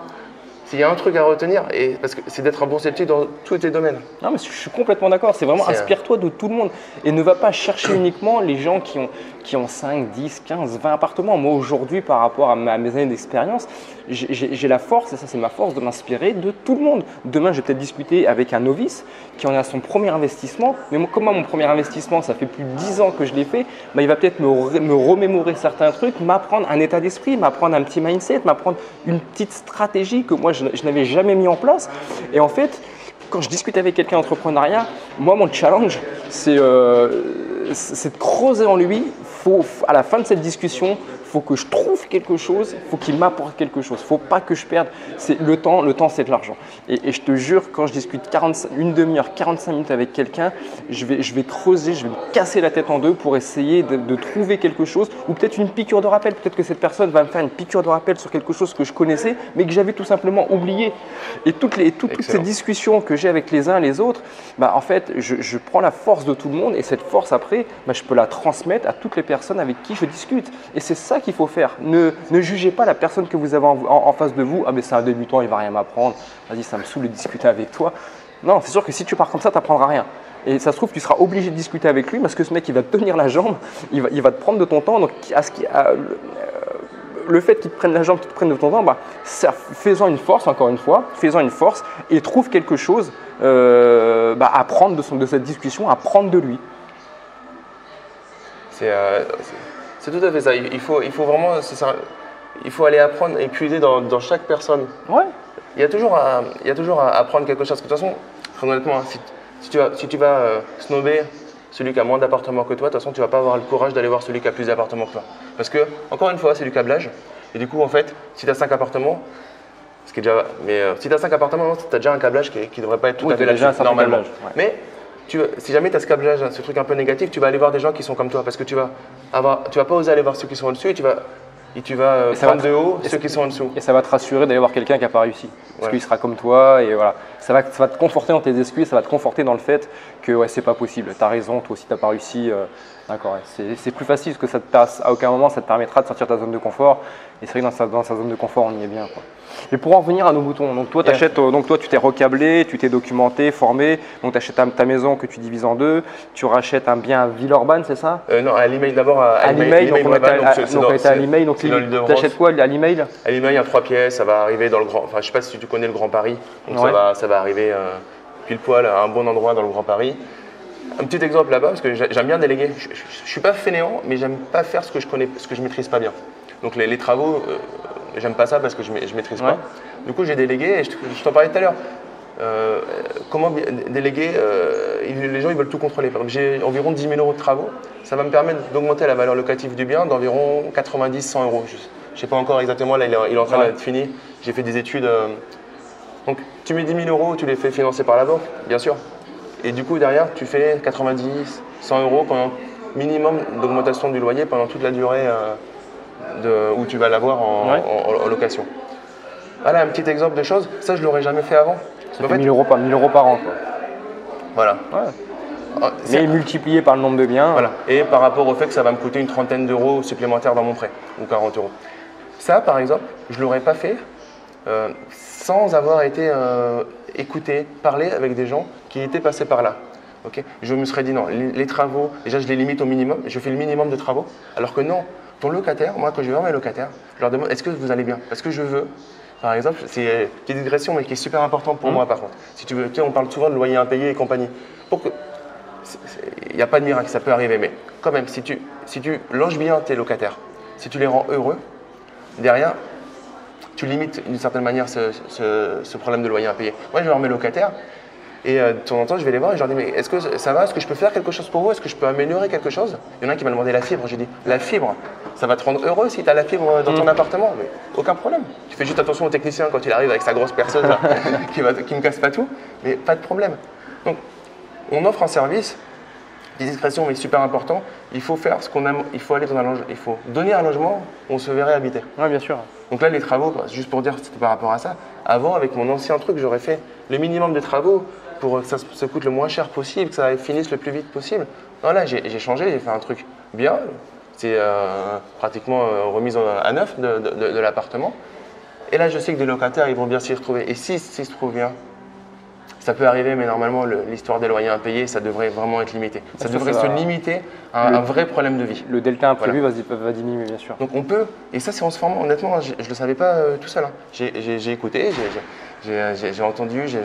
S'il y a un truc à retenir, et, parce que c'est d'être un bon sceptique dans tous tes domaines. Non, mais je suis complètement d'accord. C'est vraiment inspire-toi de tout le monde. Et ne va pas chercher uniquement les gens qui ont, qui ont cinq, dix, quinze, vingt appartements. Moi, aujourd'hui, par rapport à, ma, à mes années d'expérience, j'ai la force, et ça, c'est ma force, de m'inspirer de tout le monde. Demain, je vais peut-être discuter avec un novice qui en a son premier investissement. Mais moi, comment mon premier investissement, ça fait plus de dix ans que je l'ai fait, bah, il va peut-être me, me remémorer certains trucs, m'apprendre un état d'esprit, m'apprendre un petit mindset, m'apprendre une petite stratégie que moi, je, je n'avais jamais mis en place. Et en fait, quand je discute avec quelqu'un d'entrepreneuriat, moi, mon challenge, c'est euh, de creuser en lui. Faut, à la fin de cette discussion, faut que je trouve quelque chose, il faut qu'il m'apporte quelque chose, il ne faut pas que je perde. C'est le temps, le temps c'est de l'argent. Et, et je te jure, quand je discute quarante-cinq, une demi-heure, quarante-cinq minutes avec quelqu'un, je vais, je vais creuser, je vais me casser la tête en deux pour essayer de, de trouver quelque chose, ou peut-être une piqûre de rappel, peut-être que cette personne va me faire une piqûre de rappel sur quelque chose que je connaissais, mais que j'avais tout simplement oublié. Et toutes, les, toutes, toutes ces discussions que j'ai avec les uns et les autres, bah, en fait, je, je prends la force de tout le monde et cette force après, bah, je peux la transmettre à toutes les personnes avec qui je discute. Et c'est ça qu'il faut faire. Ne, ne jugez pas la personne que vous avez en, en, en face de vous. Ah mais c'est un débutant, il va rien m'apprendre. Vas-y, ça me saoule de discuter avec toi. Non, c'est sûr que si tu pars comme ça, tu n'apprendras rien. Et ça se trouve, tu seras obligé de discuter avec lui parce que ce mec, il va te tenir la jambe, il va, il va te prendre de ton temps. Donc, à ce qui, à, le, le fait qu'il te prenne la jambe, qu'il te prenne de ton temps, bah, fais-en une force, encore une fois, fais-en une force et trouve quelque chose euh, bah, à prendre de, son, de cette discussion, à prendre de lui. C'est euh, tout à fait ça. Il faut, il faut vraiment, ça, il faut aller apprendre et puiser dans, dans chaque personne. Ouais. Il y a toujours à, il y a toujours à apprendre quelque chose. De toute façon, honnêtement, si, si tu vas, si tu vas euh, snobber celui qui a moins d'appartements que toi, de toute façon, tu vas pas avoir le courage d'aller voir celui qui a plus d'appartements que toi. Parce que, encore une fois, c'est du câblage. Et du coup, en fait, si tu as cinq appartements, ce qui est déjà, mais euh, si tu as cinq appartements, tu as déjà un câblage qui ne devrait pas être tout oui, à fait là-dessus normalement. Câblage, ouais. Mais, Tu, si jamais tu as ce câblage, ce truc un peu négatif, tu vas aller voir des gens qui sont comme toi parce que tu vas avoir, tu vas pas oser aller voir ceux qui sont en dessous et tu vas, et tu vas et prendre va te, de haut ceux qui sont en dessous. Et ça va te rassurer d'aller voir quelqu'un qui n'a pas réussi parce ouais. qu'il sera comme toi et voilà. Ça va, ça va te conforter dans tes excuses, ça va te conforter dans le fait que ouais, c'est pas possible, tu as raison, toi aussi tu n'as pas réussi. Euh, D'accord, ouais. C'est plus facile parce que ça te passe, à aucun moment ça te permettra de sortir de ta zone de confort et c'est vrai que dans sa, dans sa zone de confort on y est bien. Quoi. Et pour en revenir à nos boutons, donc toi, t'achètes, donc toi tu t'es recablé, tu t'es documenté, formé, donc tu achètes ta, ta maison que tu divises en deux, tu rachètes un bien à Villeurbanne, c'est ça euh, Non, à Limay d'abord, à, à Limay, donc on était à Limay, donc tu achètes quoi à Limay? À Limay, un trois pièces, ça va arriver dans le Grand, enfin je sais pas si tu connais le Grand Paris, donc ouais. ça, va, ça va arriver euh, pile poil à un bon endroit dans le Grand Paris. Un petit exemple là-bas, parce que j'aime bien déléguer, je, je, je suis pas fainéant, mais j'aime pas faire ce que je connais, ce que je maîtrise pas bien. Donc les, les travaux, euh, j'aime pas ça parce que je ne maîtrise pas. Ouais. Du coup, j'ai délégué et je, je t'en parlais tout à l'heure. Euh, comment déléguer euh, les gens, ils veulent tout contrôler. J'ai environ dix mille euros de travaux. Ça va me permettre d'augmenter la valeur locative du bien d'environ quatre-vingt-dix à cent euros. Je ne sais pas encore exactement, là, il est, il est en train ouais. d'être fini. J'ai fait des études. Euh... Donc, tu mets dix mille euros, tu les fais financer par la banque, bien sûr. Et du coup, derrière, tu fais quatre-vingt-dix, cent euros pendant minimum d'augmentation du loyer pendant toute la durée. Euh... De, où tu vas l'avoir en, ouais. en, en location. Voilà un petit exemple de choses, ça je l'aurais jamais fait avant. Ça fait, fait mille euros par, mille euros par an. Quoi. Voilà. Ouais. Mais multiplié par le nombre de biens. Voilà. Et par rapport au fait que ça va me coûter une trentaine d'euros supplémentaires dans mon prêt, ou quarante euros. Ça par exemple, je ne l'aurais pas fait euh, sans avoir été euh, écouté, parlé avec des gens qui étaient passés par là. Okay, je me serais dit non, les, les travaux, déjà je les limite au minimum, je fais le minimum de travaux, alors que non. Ton locataire, moi quand je vais voir mes locataires, je leur demande est-ce que vous allez bien? Parce que je veux, par exemple, c'est une petite digression mais qui est super importante pour mmh. moi par contre. Si tu veux, tu sais, on parle souvent de loyer impayé et compagnie. Pour que, il n'y a pas de miracle, ça peut arriver, mais quand même, si tu, si tu loges bien tes locataires, si tu les rends heureux, derrière, tu limites d'une certaine manière ce, ce, ce problème de loyer impayé. Moi, je vais voir mes locataires et euh, de temps en temps, je vais les voir et je leur dis mais est-ce que ça va? Est-ce que je peux faire quelque chose pour vous? Est-ce que je peux améliorer quelque chose? Il y en a un qui m'a demandé la fibre, j'ai dit la fibre. Ça va te rendre heureux si tu as la fibre dans ton mmh. appartement, mais aucun problème. Tu fais juste attention au technicien quand il arrive avec sa grosse perceuse là, qui ne me casse pas tout, mais pas de problème. Donc, on offre un service, des discrétions, mais super important. Il faut faire ce qu'on aime, il faut aller dans un logement, il faut donner un logement, on se verrait habiter. Oui, bien sûr. Donc là, les travaux, juste pour dire, c'était par rapport à ça. Avant, avec mon ancien truc, j'aurais fait le minimum de travaux pour que ça se coûte le moins cher possible, que ça finisse le plus vite possible. Non, là, j'ai changé, j'ai fait un truc bien. C'est euh, pratiquement euh, remise à neuf de, de, de, de l'appartement. Et là, je sais que des locataires, ils vont bien s'y retrouver. Et si s'ils se trouvent bien, ça peut arriver, mais normalement, l'histoire des loyers impayés, ça devrait vraiment être limité. Ça, ça devrait ça se va... limiter à le, un vrai problème de vie. Le delta imprévu voilà. va, va diminuer, bien sûr. Donc on peut, et ça, c'est en se formant. Honnêtement, je ne le savais pas euh, tout seul. Hein. J'ai écouté, j'ai entendu, j'ai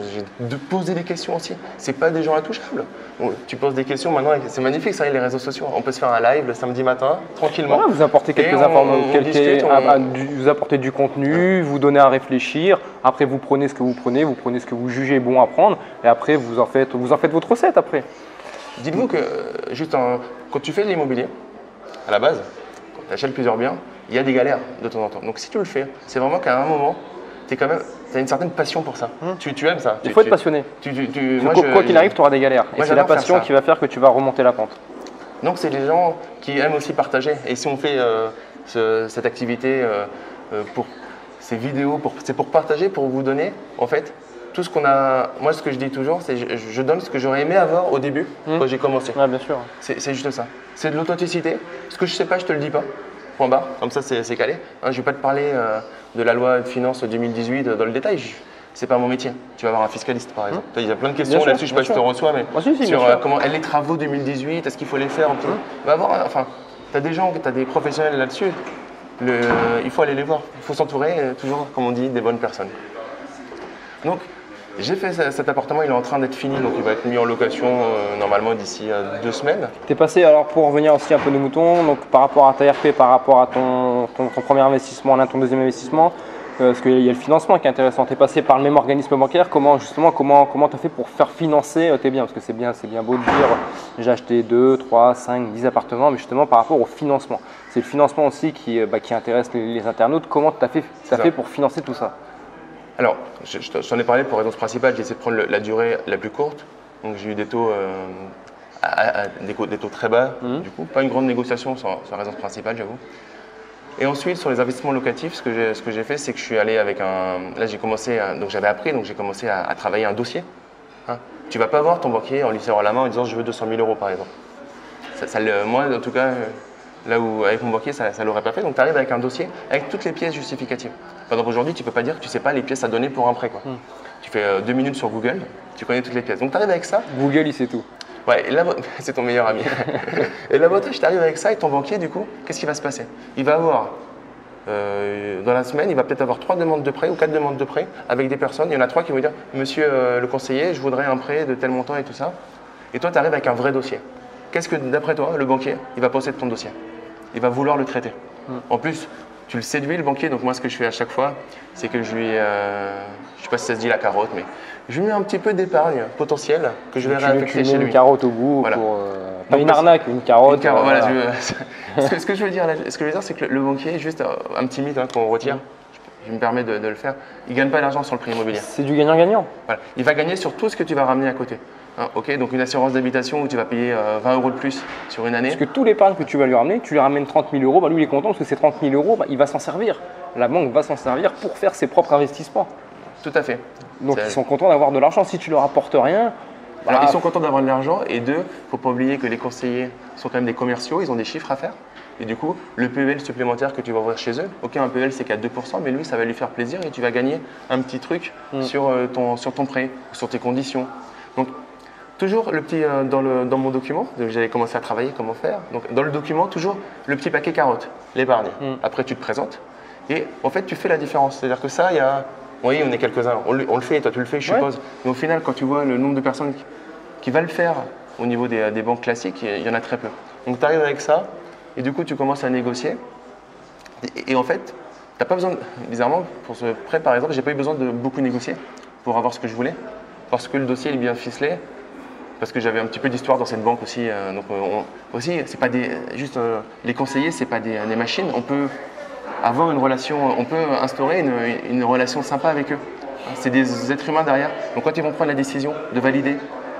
posé des questions aussi. C'est pas des gens intouchables. Bon, tu poses des questions maintenant, c'est magnifique, ça, les réseaux sociaux. On peut se faire un live le samedi matin, tranquillement. Voilà, vous apportez quelques informations, quelques, on... vous apportez du contenu, ouais. vous donnez à réfléchir. Après, vous prenez ce que vous prenez, vous prenez ce que vous jugez bon à prendre. Et après, vous en faites, vous en faites votre recette après. Dites-vous que juste en, quand tu fais de l'immobilier, à la base, quand tu achètes plusieurs biens, il y a des galères de temps en temps. Donc si tu le fais, c'est vraiment qu'à un moment, tu as une certaine passion pour ça. Mmh. Tu, tu aimes ça. Il tu, faut tu, être passionné. Tu, tu, tu, moi, coup, je, quoi qu'il arrive, tu auras des galères. Moi, et c'est la passion qui va faire que tu vas remonter la pente. Donc c'est des gens qui aiment aussi partager. Et si on fait euh, ce, cette activité, euh, pour ces vidéos, c'est pour partager, pour vous donner en fait tout ce qu'on a. Moi, ce que je dis toujours, c'est je, je donne ce que j'aurais aimé avoir au début mmh. quand j'ai commencé. Ouais, bien sûr. C'est juste ça. C'est de l'authenticité. Ce que je sais pas, je te le dis pas. Point barre. Comme ça, c'est calé. Hein, je vais pas te parler euh, de la loi de finances deux mille dix-huit dans le détail. Je... C'est pas mon métier. Tu vas voir un fiscaliste par exemple. Mmh. Il y a plein de questions là-dessus, je ne sais pas si tu en reçois, mais ah, si, si, sur euh, comment les travaux deux mille dix-huit, est-ce qu'il faut les faire un peu. Mmh. Bah, bon, enfin, tu as des gens, tu as des professionnels là-dessus. Le, il faut aller les voir. Il faut s'entourer, euh, toujours, comme on dit, des bonnes personnes. Donc, j'ai fait cet appartement, il est en train d'être fini, donc il va être mis en location euh, normalement d'ici euh, deux semaines. Tu es passé, alors pour revenir aussi un peu de moutons, donc par rapport à ta R P, par rapport à ton, ton, ton premier investissement, là, ton deuxième investissement, parce qu'il y a le financement qui est intéressant. Tu es passé par le même organisme bancaire. Comment justement, comment comment tu as fait pour faire financer tes biens? Parce que c'est bien, c'est bien beau de dire j'ai acheté deux, trois, cinq, dix appartements, mais justement par rapport au financement. C'est le financement aussi qui, bah, qui intéresse les, les internautes. Comment tu as fait, t'as fait pour financer tout ça? Alors, je, je t'en ai parlé pour raison principale. J'ai essayé de prendre le, la durée la plus courte. Donc j'ai eu des taux, euh, à, à, des, des taux très bas. Mmh. Du coup, pas une grande négociation sans, sans raison principale, j'avoue. Et ensuite, sur les investissements locatifs, ce que j'ai fait, c'est que je suis allé avec un… Là, j'ai commencé, à... donc j'avais appris, donc j'ai commencé à, à travailler un dossier. Hein, tu ne vas pas voir ton banquier en lui serrant la main en disant « je veux deux cent mille euros » par exemple. Ça, ça, moi, en tout cas, là où avec mon banquier, ça ne l'aurait pas fait. Donc, tu arrives avec un dossier avec toutes les pièces justificatives. Par exemple, aujourd'hui, tu ne peux pas dire que tu ne sais pas les pièces à donner pour un prêt. Quoi. Mmh. Tu fais euh, deux minutes sur Google, tu connais toutes les pièces. Donc, tu arrives avec ça. Google, il sait tout. Ouais, c'est ton meilleur ami. Et l'avantage, tu arrives avec ça et ton banquier, du coup, qu'est-ce qui va se passer? Il va avoir, euh, dans la semaine, il va peut-être avoir trois demandes de prêt ou quatre demandes de prêt avec des personnes. Il y en a trois qui vont dire « Monsieur euh, le conseiller, je voudrais un prêt de tel montant et tout ça. » Et toi, tu arrives avec un vrai dossier. Qu'est-ce que, d'après toi, le banquier, il va penser de ton dossier? Il va vouloir le traiter. Mmh. En plus, tu le séduis, le banquier. Donc moi, ce que je fais à chaque fois, c'est que je lui… Euh, je ne sais pas si ça se dit la carotte, mais… Je lui mets un petit peu d'épargne potentielle que je vais réaffecter chez lui. Une carotte au bout, voilà. Pour, euh, pas une arnaque, une carotte. Une carotte voilà. Voilà. ce, que, ce que je veux dire, ce que je veux dire, c'est que le, le banquier, juste un petit mythe hein, qu'on retire. Je me permets de, de le faire. Il ne gagne pas d'argent sur le prix immobilier. C'est du gagnant-gagnant. Voilà. Il va gagner sur tout ce que tu vas ramener à côté. Hein, ok, donc une assurance d'habitation où tu vas payer euh, vingt euros de plus sur une année. Parce que tout l'épargne que tu vas lui ramener, tu lui ramènes trente mille euros. Bah, lui, il est content parce que ces trente mille euros, bah, il va s'en servir. La banque va s'en servir pour faire ses propres investissements. Tout à fait. Donc ils sont contents d'avoir de l'argent. Si tu ne leur apportes rien… Bah... Alors, ils sont contents d'avoir de l'argent et deux, il ne faut pas oublier que les conseillers sont quand même des commerciaux, ils ont des chiffres à faire. Et du coup, le P E L supplémentaire que tu vas ouvrir chez eux, ok, un P E L c'est qu'à deux pour cent, mais lui ça va lui faire plaisir et tu vas gagner un petit truc mmh. sur, euh, ton, sur ton prêt, sur tes conditions. Donc toujours le petit, euh, dans, le, dans mon document, j'avais commencé à travailler comment faire. Donc dans le document, toujours le petit paquet carotte, l'épargne. Mmh. Après tu te présentes et en fait tu fais la différence, c'est-à-dire que ça, il y a… Oui, on est quelques-uns, on le, on le fait et toi tu le fais, je suppose. Ouais. Mais au final, quand tu vois le nombre de personnes qui, qui va le faire au niveau des, des banques classiques, il y en a très peu. Donc tu arrives avec ça et du coup tu commences à négocier. Et, et en fait, t'as pas besoin, de, bizarrement, pour ce prêt par exemple, j'ai pas eu besoin de beaucoup négocier pour avoir ce que je voulais. Parce que le dossier est bien ficelé, parce que j'avais un petit peu d'histoire dans cette banque aussi. Euh, donc on, aussi, c'est pas des, juste euh, les conseillers, c'est pas des, des machines. On peut avoir une relation, on peut instaurer une, une relation sympa avec eux. C'est des êtres humains derrière. Donc quand ils vont prendre la décision de valider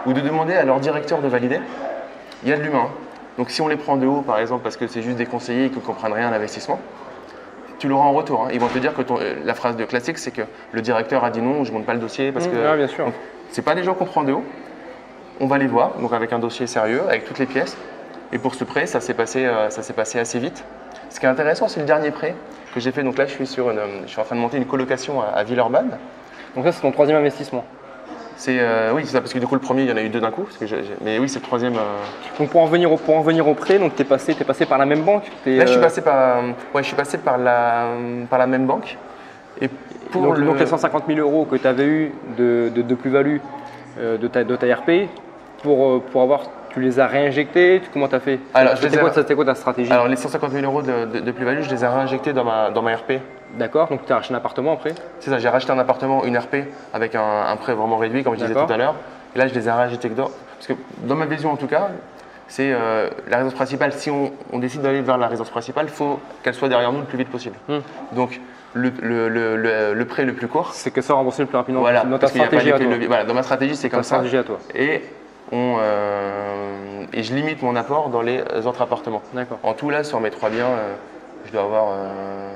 ou de demander à leur directeur de valider, il y a de l'humain. Donc si on les prend de haut par exemple parce que c'est juste des conseillers qui ne comprennent rien à l'investissement, tu l'auras en retour. Hein. Ils vont te dire que ton, la phrase de classique c'est que le directeur a dit non, je ne monte pas le dossier parce mmh, que… Ouais, bien sûr. C'est pas des gens qu'on prend de haut. On va les voir, donc avec un dossier sérieux, avec toutes les pièces. Et pour ce prêt, ça s'est passé, ça s'est passé assez vite. Ce qui est intéressant, c'est le dernier prêt que j'ai fait. Donc là, je suis, sur une, je suis en train de monter une colocation à, à Villeurbanne. Donc ça, c'est ton troisième investissement? C'est euh, oui, c'est ça, parce que du coup, le premier, il y en a eu deux d'un coup. Parce que je, je, mais oui, c'est le troisième. Euh... Donc pour en venir au, pour en venir au prêt, tu es passé, t'es passé par la même banque? Là, je suis passé par, ouais, je suis passé par, la, par la même banque. Et pour donc, le... donc les cent cinquante mille euros que tu avais eu de, de, de plus-value euh, de, ta, de ta R P, pour, pour avoir… Tu les as réinjectés? Comment tu as fait? C'était quoi, ai... quoi ta stratégie? Alors, les cent cinquante mille euros de, de, de plus-value, je les ai réinjectés dans ma, dans ma R P. D'accord, donc tu as racheté un appartement après? C'est ça, j'ai racheté un appartement, une R P, avec un, un prêt vraiment réduit, comme je disais tout à l'heure. Et là, je les ai réinjectés dedans. Parce que dans ma vision, en tout cas, c'est euh, la résidence principale. Si on, on décide d'aller vers la résidence principale, il faut qu'elle soit derrière nous le plus vite possible. Mmh. Donc, le, le, le, le, le prêt le plus court… C'est que ça rembourser le plus rapidement. Voilà, dans ta stratégie à toi. Le, voilà, dans ma stratégie, c'est comme ça. À toi. Et, on, euh, et je limite mon apport dans les autres appartements. En tout, là, sur mes trois biens, euh, je dois avoir… Euh,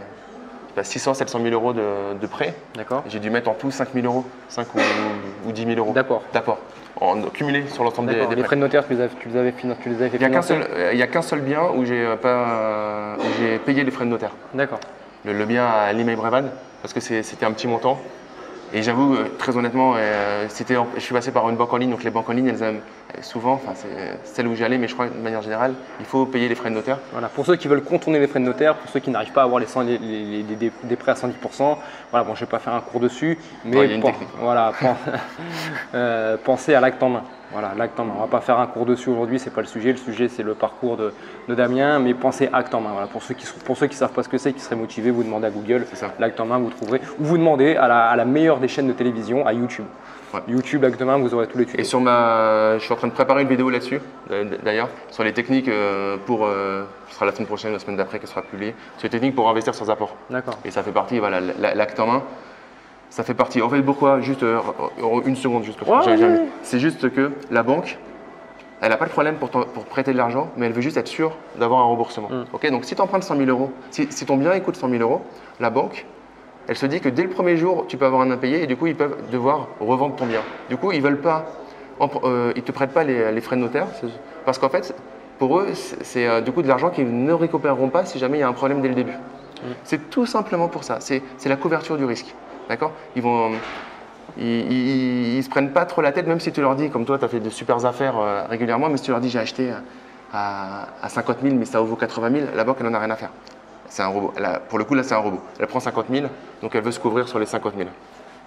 six cents à sept cent mille euros de, de prêt. J'ai dû mettre en tout cinq mille euros, cinq ou dix mille euros d'apport, en cumulé sur l'ensemble des, des prêts. Les prêts de notaire, tu les avais, tu les avais fait financer ? Il n'y a qu'un seul bien où j'ai pas, où j'ai payé les frais de notaire. D'accord. Le, le bien à Limay-Brévan, parce que c'était un petit montant. Et j'avoue, très honnêtement, euh, je suis passé par une banque en ligne, donc les banques en ligne, elles aiment souvent, enfin c'est celle où j'allais, mais je crois de manière générale, il faut payer les frais de notaire. Voilà, pour ceux qui veulent contourner les frais de notaire, pour ceux qui n'arrivent pas à avoir les, cent, les, les, les, les prêts à cent dix pour cent, voilà, bon, je ne vais pas faire un cours dessus, mais ouais, pen, voilà, pen, euh, pensez à l'acte en main. Voilà, l'acte en main. On ne va pas faire un cours dessus aujourd'hui, ce n'est pas le sujet. Le sujet, c'est le parcours de, de Damien, mais pensez acte en main. Voilà, pour ceux qui ne savent pas ce que c'est, qui seraient motivés, vous demandez à Google l'acte en main, vous trouverez. Ou vous demandez à la, à la meilleure des chaînes de télévision, à YouTube. Ouais. YouTube, l'acte en main, vous aurez tous les tutos. Et sur ma… je suis en train de préparer une vidéo là-dessus, d'ailleurs, sur les techniques pour… ce sera la semaine prochaine, la semaine d'après qu'elle sera publiée. Sur les techniques pour investir sans apport. D'accord. Et ça fait partie, voilà, l'acte en main. Ça fait partie. En fait, pourquoi? Juste euh, une seconde, juste que ouais, oui. C'est juste que la banque, elle n'a pas de problème pour, pour prêter de l'argent, mais elle veut juste être sûre d'avoir un remboursement. Mm. Okay, donc, si tu empruntes cent mille euros, si, si ton bien il coûte cent mille euros, la banque, elle se dit que dès le premier jour, tu peux avoir un impayé et du coup, ils peuvent devoir revendre ton bien. Du coup, ils veulent pas, euh, ils te prêtent pas les, les frais de notaire parce qu'en fait, pour eux, c'est euh, du coup de l'argent qu'ils ne récupéreront pas si jamais il y a un problème dès le début. Mm. C'est tout simplement pour ça. C'est la couverture du risque. D'accord, ils vont, ils, ils, ils se prennent pas trop la tête, même si tu leur dis, comme toi, tu as fait de super affaires euh, régulièrement, mais si tu leur dis j'ai acheté à, à cinquante mille, mais ça vaut quatre-vingt mille, la banque, elle n'en a rien à faire. C'est un robot. Elle a, pour le coup, là, c'est un robot. Elle prend cinquante mille, donc elle veut se couvrir sur les cinquante mille.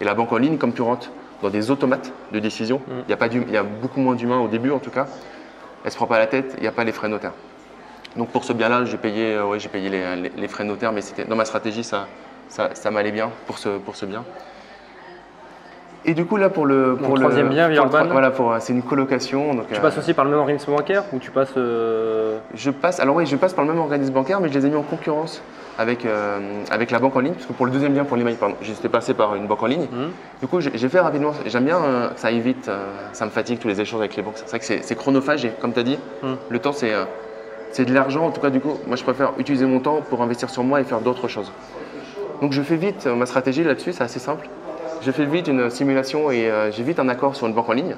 Et la banque en ligne, comme tu rentres dans des automates de décision, il mmh. y, y a beaucoup moins d'humains au début, en tout cas, elle se prend pas la tête, il n'y a pas les frais notaires. Donc pour ce bien-là, j'ai payé, euh, ouais, j'ai payé les, les, les frais notaires, mais c'était dans ma stratégie, ça… Ça, ça m'allait bien pour ce, pour ce bien. Et du coup, là, pour le… Pour le troisième bien, Villeurbanne. Voilà, c'est une colocation. Donc, tu euh, passes aussi par le même organisme bancaire ou tu passes… Euh... Je passe, alors oui, je passe par le même organisme bancaire, mais je les ai mis en concurrence avec, euh, avec la banque en ligne. Parce que pour le deuxième bien, pour l'email, pardon, j'étais passé par une banque en ligne. Mmh. Du coup, j'ai fait rapidement. J'aime bien euh, que ça aille vite. Euh, ça me fatigue, tous les échanges avec les banques. C'est vrai que c'est chronophage et comme tu as dit, mmh. le temps, c'est euh, de l'argent. En tout cas, du coup, moi, je préfère utiliser mon temps pour investir sur moi et faire d'autres choses. Donc je fais vite, ma stratégie là-dessus, c'est assez simple. Je fais vite une simulation et euh, j'ai vite un accord sur une banque en ligne.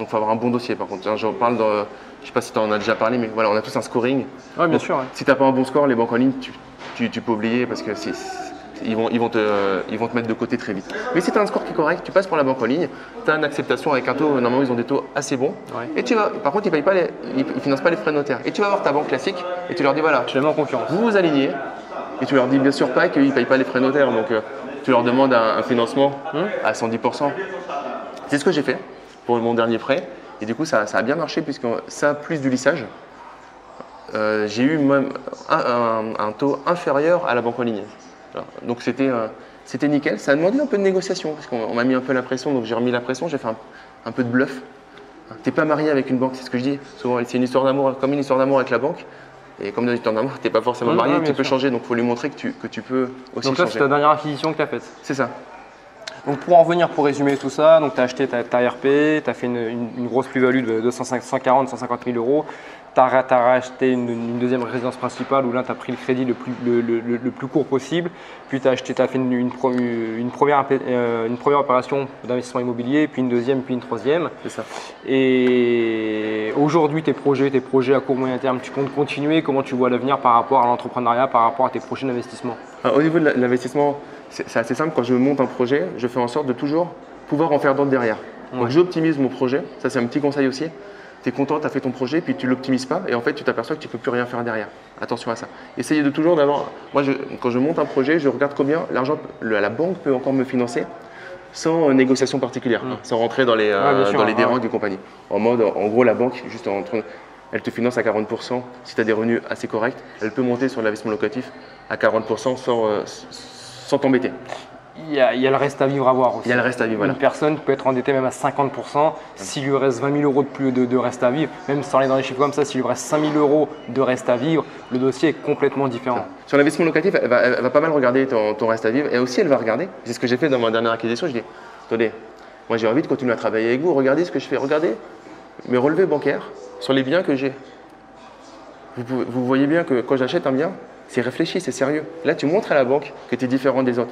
Donc il faut avoir un bon dossier par contre. Je parle dans, euh, je ne sais pas si tu en as déjà parlé, mais voilà, on a tous un scoring. Oui, bien Donc, sûr. Ouais. Si tu n'as pas un bon score, les banques en ligne, tu, tu, tu peux oublier parce que si, ils, vont, ils, vont te, euh, ils vont te mettre de côté très vite. Mais si tu as un score qui est correct, tu passes pour la banque en ligne, tu as une acceptation avec un taux, normalement ils ont des taux assez bons. Ouais. Et tu vas, par contre, ils ne ils financent pas les frais de notaire. Et tu vas voir ta banque classique et tu leur dis voilà, tu les mets en concurrence. Vous vous alignez. Et tu leur dis bien sûr pas qu'ils ne payent pas les frais notaires, donc euh, tu leur demandes un, un financement mmh. à cent dix pour cent. C'est ce que j'ai fait pour mon dernier prêt. Et du coup, ça, ça a bien marché puisque ça, plus du lissage, euh, j'ai eu même un, un, un taux inférieur à la banque en ligne. Voilà. Donc c'était euh, c'était nickel. Ça a demandé un peu de négociation parce qu'on m'a mis un peu la pression, donc j'ai remis la pression, j'ai fait un, un peu de bluff. Tu n'es pas marié avec une banque, c'est ce que je dis. Souvent, c'est une histoire d'amour, comme une histoire d'amour avec la banque. Et comme dans le temps d'amour, tu n'es pas forcément marié, oui, oui, tu peux sûr. changer, donc il faut lui montrer que tu, que tu peux aussi donc là, changer. Donc ça, c'est ta dernière acquisition que tu as faite. C'est ça. Donc pour en revenir, pour résumer tout ça, tu as acheté ta, ta R P, tu as fait une, une, une grosse plus-value de cent quarante à cent cinquante mille euros, tu as, as racheté une, une deuxième résidence principale où là, tu as pris le crédit le plus, le, le, le, le plus court possible, puis tu as, as fait une, une, une, première, une première opération d'investissement immobilier, puis une deuxième, puis une troisième. C'est ça. Et aujourd'hui, tes projets, tes projets à court moyen terme, tu comptes continuer? Comment tu vois l'avenir par rapport à l'entrepreneuriat, par rapport à tes projets d'investissement? Au niveau de l'investissement, c'est assez simple. Quand je monte un projet, je fais en sorte de toujours pouvoir en faire d'autres derrière. Ouais. Donc j'optimise mon projet. Ça, c'est un petit conseil aussi. Tu es content, tu as fait ton projet, puis tu ne l'optimises pas. Et en fait, tu t'aperçois que tu ne peux plus rien faire derrière. Attention à ça. Essayez de toujours d'avoir… Moi, je, quand je monte un projet, je regarde combien l'argent, la banque peut encore me financer sans négociation particulière, mmh. hein, sans rentrer dans les, euh, ouais, dans les déranges ouais. des compagnies. En mode, en gros, la banque, juste en train… Elle te finance à quarante pour cent si tu as des revenus assez corrects. Elle peut monter sur l'investissement locatif à quarante pour cent sans, euh, sans t'embêter. Il y, a, il y a le reste à vivre à voir aussi. Il y a le reste à vivre, voilà. Une personne peut être endettée même à cinquante pour cent. S'il lui reste vingt mille euros de plus de, de reste à vivre, même sans aller dans les chiffres comme ça, s'il lui reste cinq mille euros de reste à vivre, le dossier est complètement différent. Sur l'investissement locatif, elle va, elle va pas mal regarder ton, ton reste à vivre, et aussi elle va regarder, c'est ce que j'ai fait dans ma dernière acquisition, je dis, attendez, moi j'ai envie de continuer à travailler avec vous, regardez ce que je fais, regardez mes relevés bancaires sur les biens que j'ai. Vous, pouvez, vous voyez bien que quand j'achète un bien, c'est réfléchi, c'est sérieux. Là, tu montres à la banque que tu es différent des autres.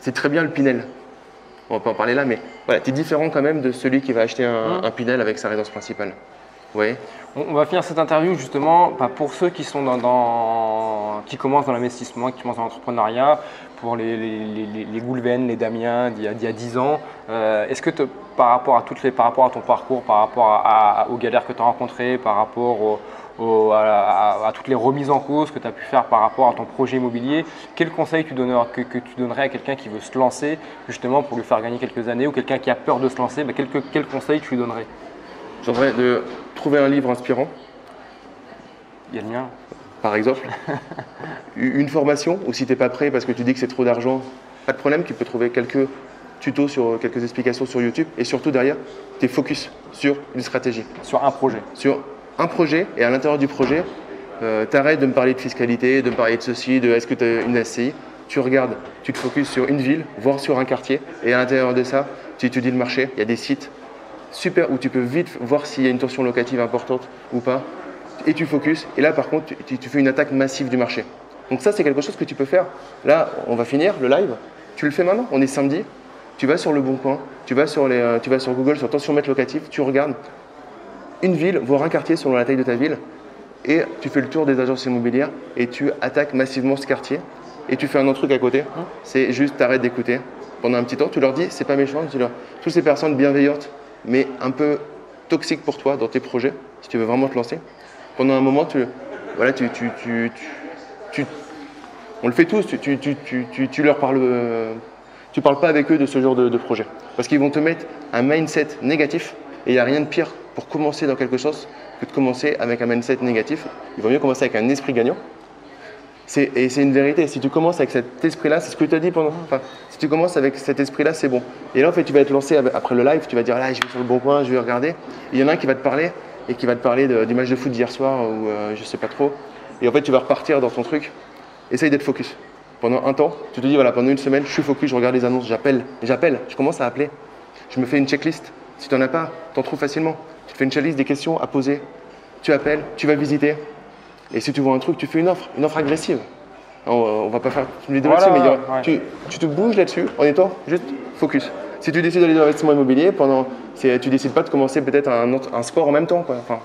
C'est très bien le Pinel, on va pas en parler là, mais voilà, tu es différent quand même de celui qui va acheter un, mmh. un Pinel avec sa résidence principale. Oui. On va finir cette interview justement bah, pour ceux qui, sont dans, dans, qui commencent dans l'investissement, qui commencent dans l'entrepreneuriat, pour les, les, les, les Goulwenn, les Damien d'il y, y a dix ans. Euh, Est-ce que te, par, rapport à toutes les, par rapport à ton parcours, par rapport à, à, aux galères que tu as rencontrées, par rapport au, au, à, à, à toutes les remises en cause que tu as pu faire par rapport à ton projet immobilier, quel conseil tu donnerais, que, que tu donnerais à quelqu'un qui veut se lancer justement pour lui faire gagner quelques années, ou quelqu'un qui a peur de se lancer, bah, quel, quel conseil tu lui donnerais? Je voudrais de trouver un livre inspirant. Il y a le mien. Par exemple. Une formation, ou si tu n'es pas prêt parce que tu dis que c'est trop d'argent, pas de problème, tu peux trouver quelques tutos, sur, quelques explications sur YouTube. Et surtout derrière, tu es focus sur une stratégie. Sur un projet. Sur un projet, et à l'intérieur du projet, euh, tu arrêtes de me parler de fiscalité, de me parler de ceci, de est-ce que tu as une S C I. Tu regardes, tu te focuses sur une ville, voire sur un quartier. Et à l'intérieur de ça, tu étudies le marché, il y a des sites. Super, où tu peux vite voir s'il y a une tension locative importante ou pas, et tu focuses, et là par contre tu, tu fais une attaque massive du marché. Donc ça c'est quelque chose que tu peux faire. Là on va finir le live, tu le fais maintenant, on est samedi, tu vas sur Le Bon Coin, tu vas sur, les, tu vas sur Google, sur Tension Mètre Locative, tu regardes une ville, voire un quartier selon la taille de ta ville, et tu fais le tour des agences immobilières, et tu attaques massivement ce quartier, et tu fais un autre truc à côté, c'est juste t'arrêtes d'écouter. Pendant un petit temps, tu leur dis, c'est pas méchant, tu leur, toutes ces personnes bienveillantes, mais un peu toxique pour toi dans tes projets, si tu veux vraiment te lancer. Pendant un moment, tu, voilà, tu, tu, tu, tu, tu, on le fait tous, tu, tu, tu, tu, tu leur parles, tu parles pas avec eux de ce genre de, de projet. Parce qu'ils vont te mettre un mindset négatif, et il n'y a rien de pire pour commencer dans quelque chose que de commencer avec un mindset négatif. Il vaut mieux commencer avec un esprit gagnant. Et c'est une vérité, si tu commences avec cet esprit-là, c'est ce que tu as dit pendant… Enfin, si tu commences avec cet esprit-là, c'est bon. Et là, en fait, tu vas être lancé après le live, tu vas dire « là, je vais sur Le Bon Coin, je vais regarder ». Il y en a un qui va te parler et qui va te parler du match de foot d'hier soir ou euh, je sais pas trop. Et en fait, tu vas repartir dans ton truc. Essaye d'être focus. Pendant un temps, tu te dis « voilà, pendant une semaine, je suis focus, je regarde les annonces, j'appelle, j'appelle, je commence à appeler. Je me fais une checklist. Si tu n'en as pas, tu en trouves facilement. Tu te fais une checklist des questions à poser. Tu appelles, tu vas visiter. » Et si tu vois un truc, tu fais une offre, une offre agressive. On ne va pas faire une vidéo là-dessus, mais ouais. tu, tu te bouges là-dessus en étant juste focus. Si tu décides d'aller dans l'investissement immobilier, pendant, tu ne décides pas de commencer peut-être un, un sport en même temps. Quoi. Enfin,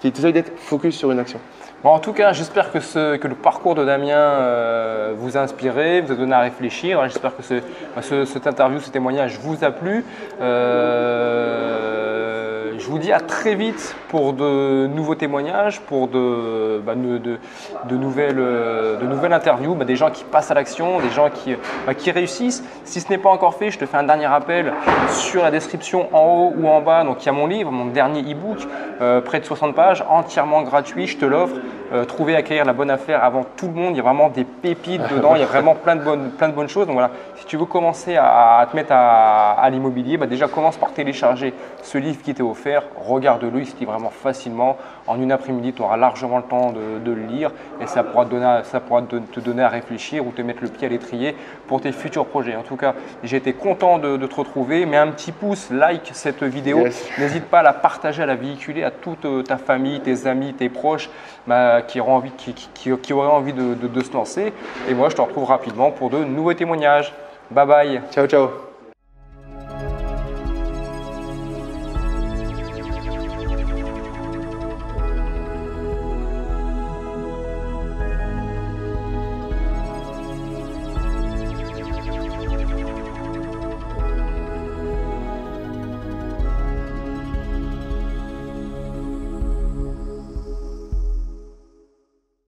tu essaies d'être focus sur une action. Bon, en tout cas, j'espère que, ce, que le parcours de Damien euh, vous a inspiré, vous a donné à réfléchir. J'espère que ce, ce, cette interview, ce témoignage vous a plu. Euh, Je vous dis à très vite pour de nouveaux témoignages, pour de, bah, de, de, de, nouvelles, de nouvelles interviews, bah, des gens qui passent à l'action, des gens qui, bah, qui réussissent. Si ce n'est pas encore fait, je te fais un dernier rappel sur la description en haut ou en bas. Donc, il y a mon livre, mon dernier e-book, euh, près de soixante pages, entièrement gratuit, je te l'offre. Euh, trouver, acquérir la bonne affaire avant tout le monde. Il y a vraiment des pépites dedans, il y a vraiment plein de bonnes, plein de bonnes choses. Donc voilà, si tu veux commencer à, à te mettre à, à l'immobilier, bah, déjà commence par télécharger ce livre qui t'est offert. Regarde-le, il se lit vraiment facilement. En une après-midi, tu auras largement le temps de, de le lire et ça pourra, te donner, ça pourra te, te donner à réfléchir ou te mettre le pied à l'étrier pour tes futurs projets. En tout cas, j'ai été content de, de te retrouver. Mets un petit pouce, like cette vidéo. Yes. N'hésite pas à la partager, à la véhiculer à toute ta famille, tes amis, tes proches bah, qui, auront envie, qui, qui, qui, qui auraient envie de, de, de se lancer. Et moi, je te retrouve rapidement pour de nouveaux témoignages. Bye bye. Ciao, ciao.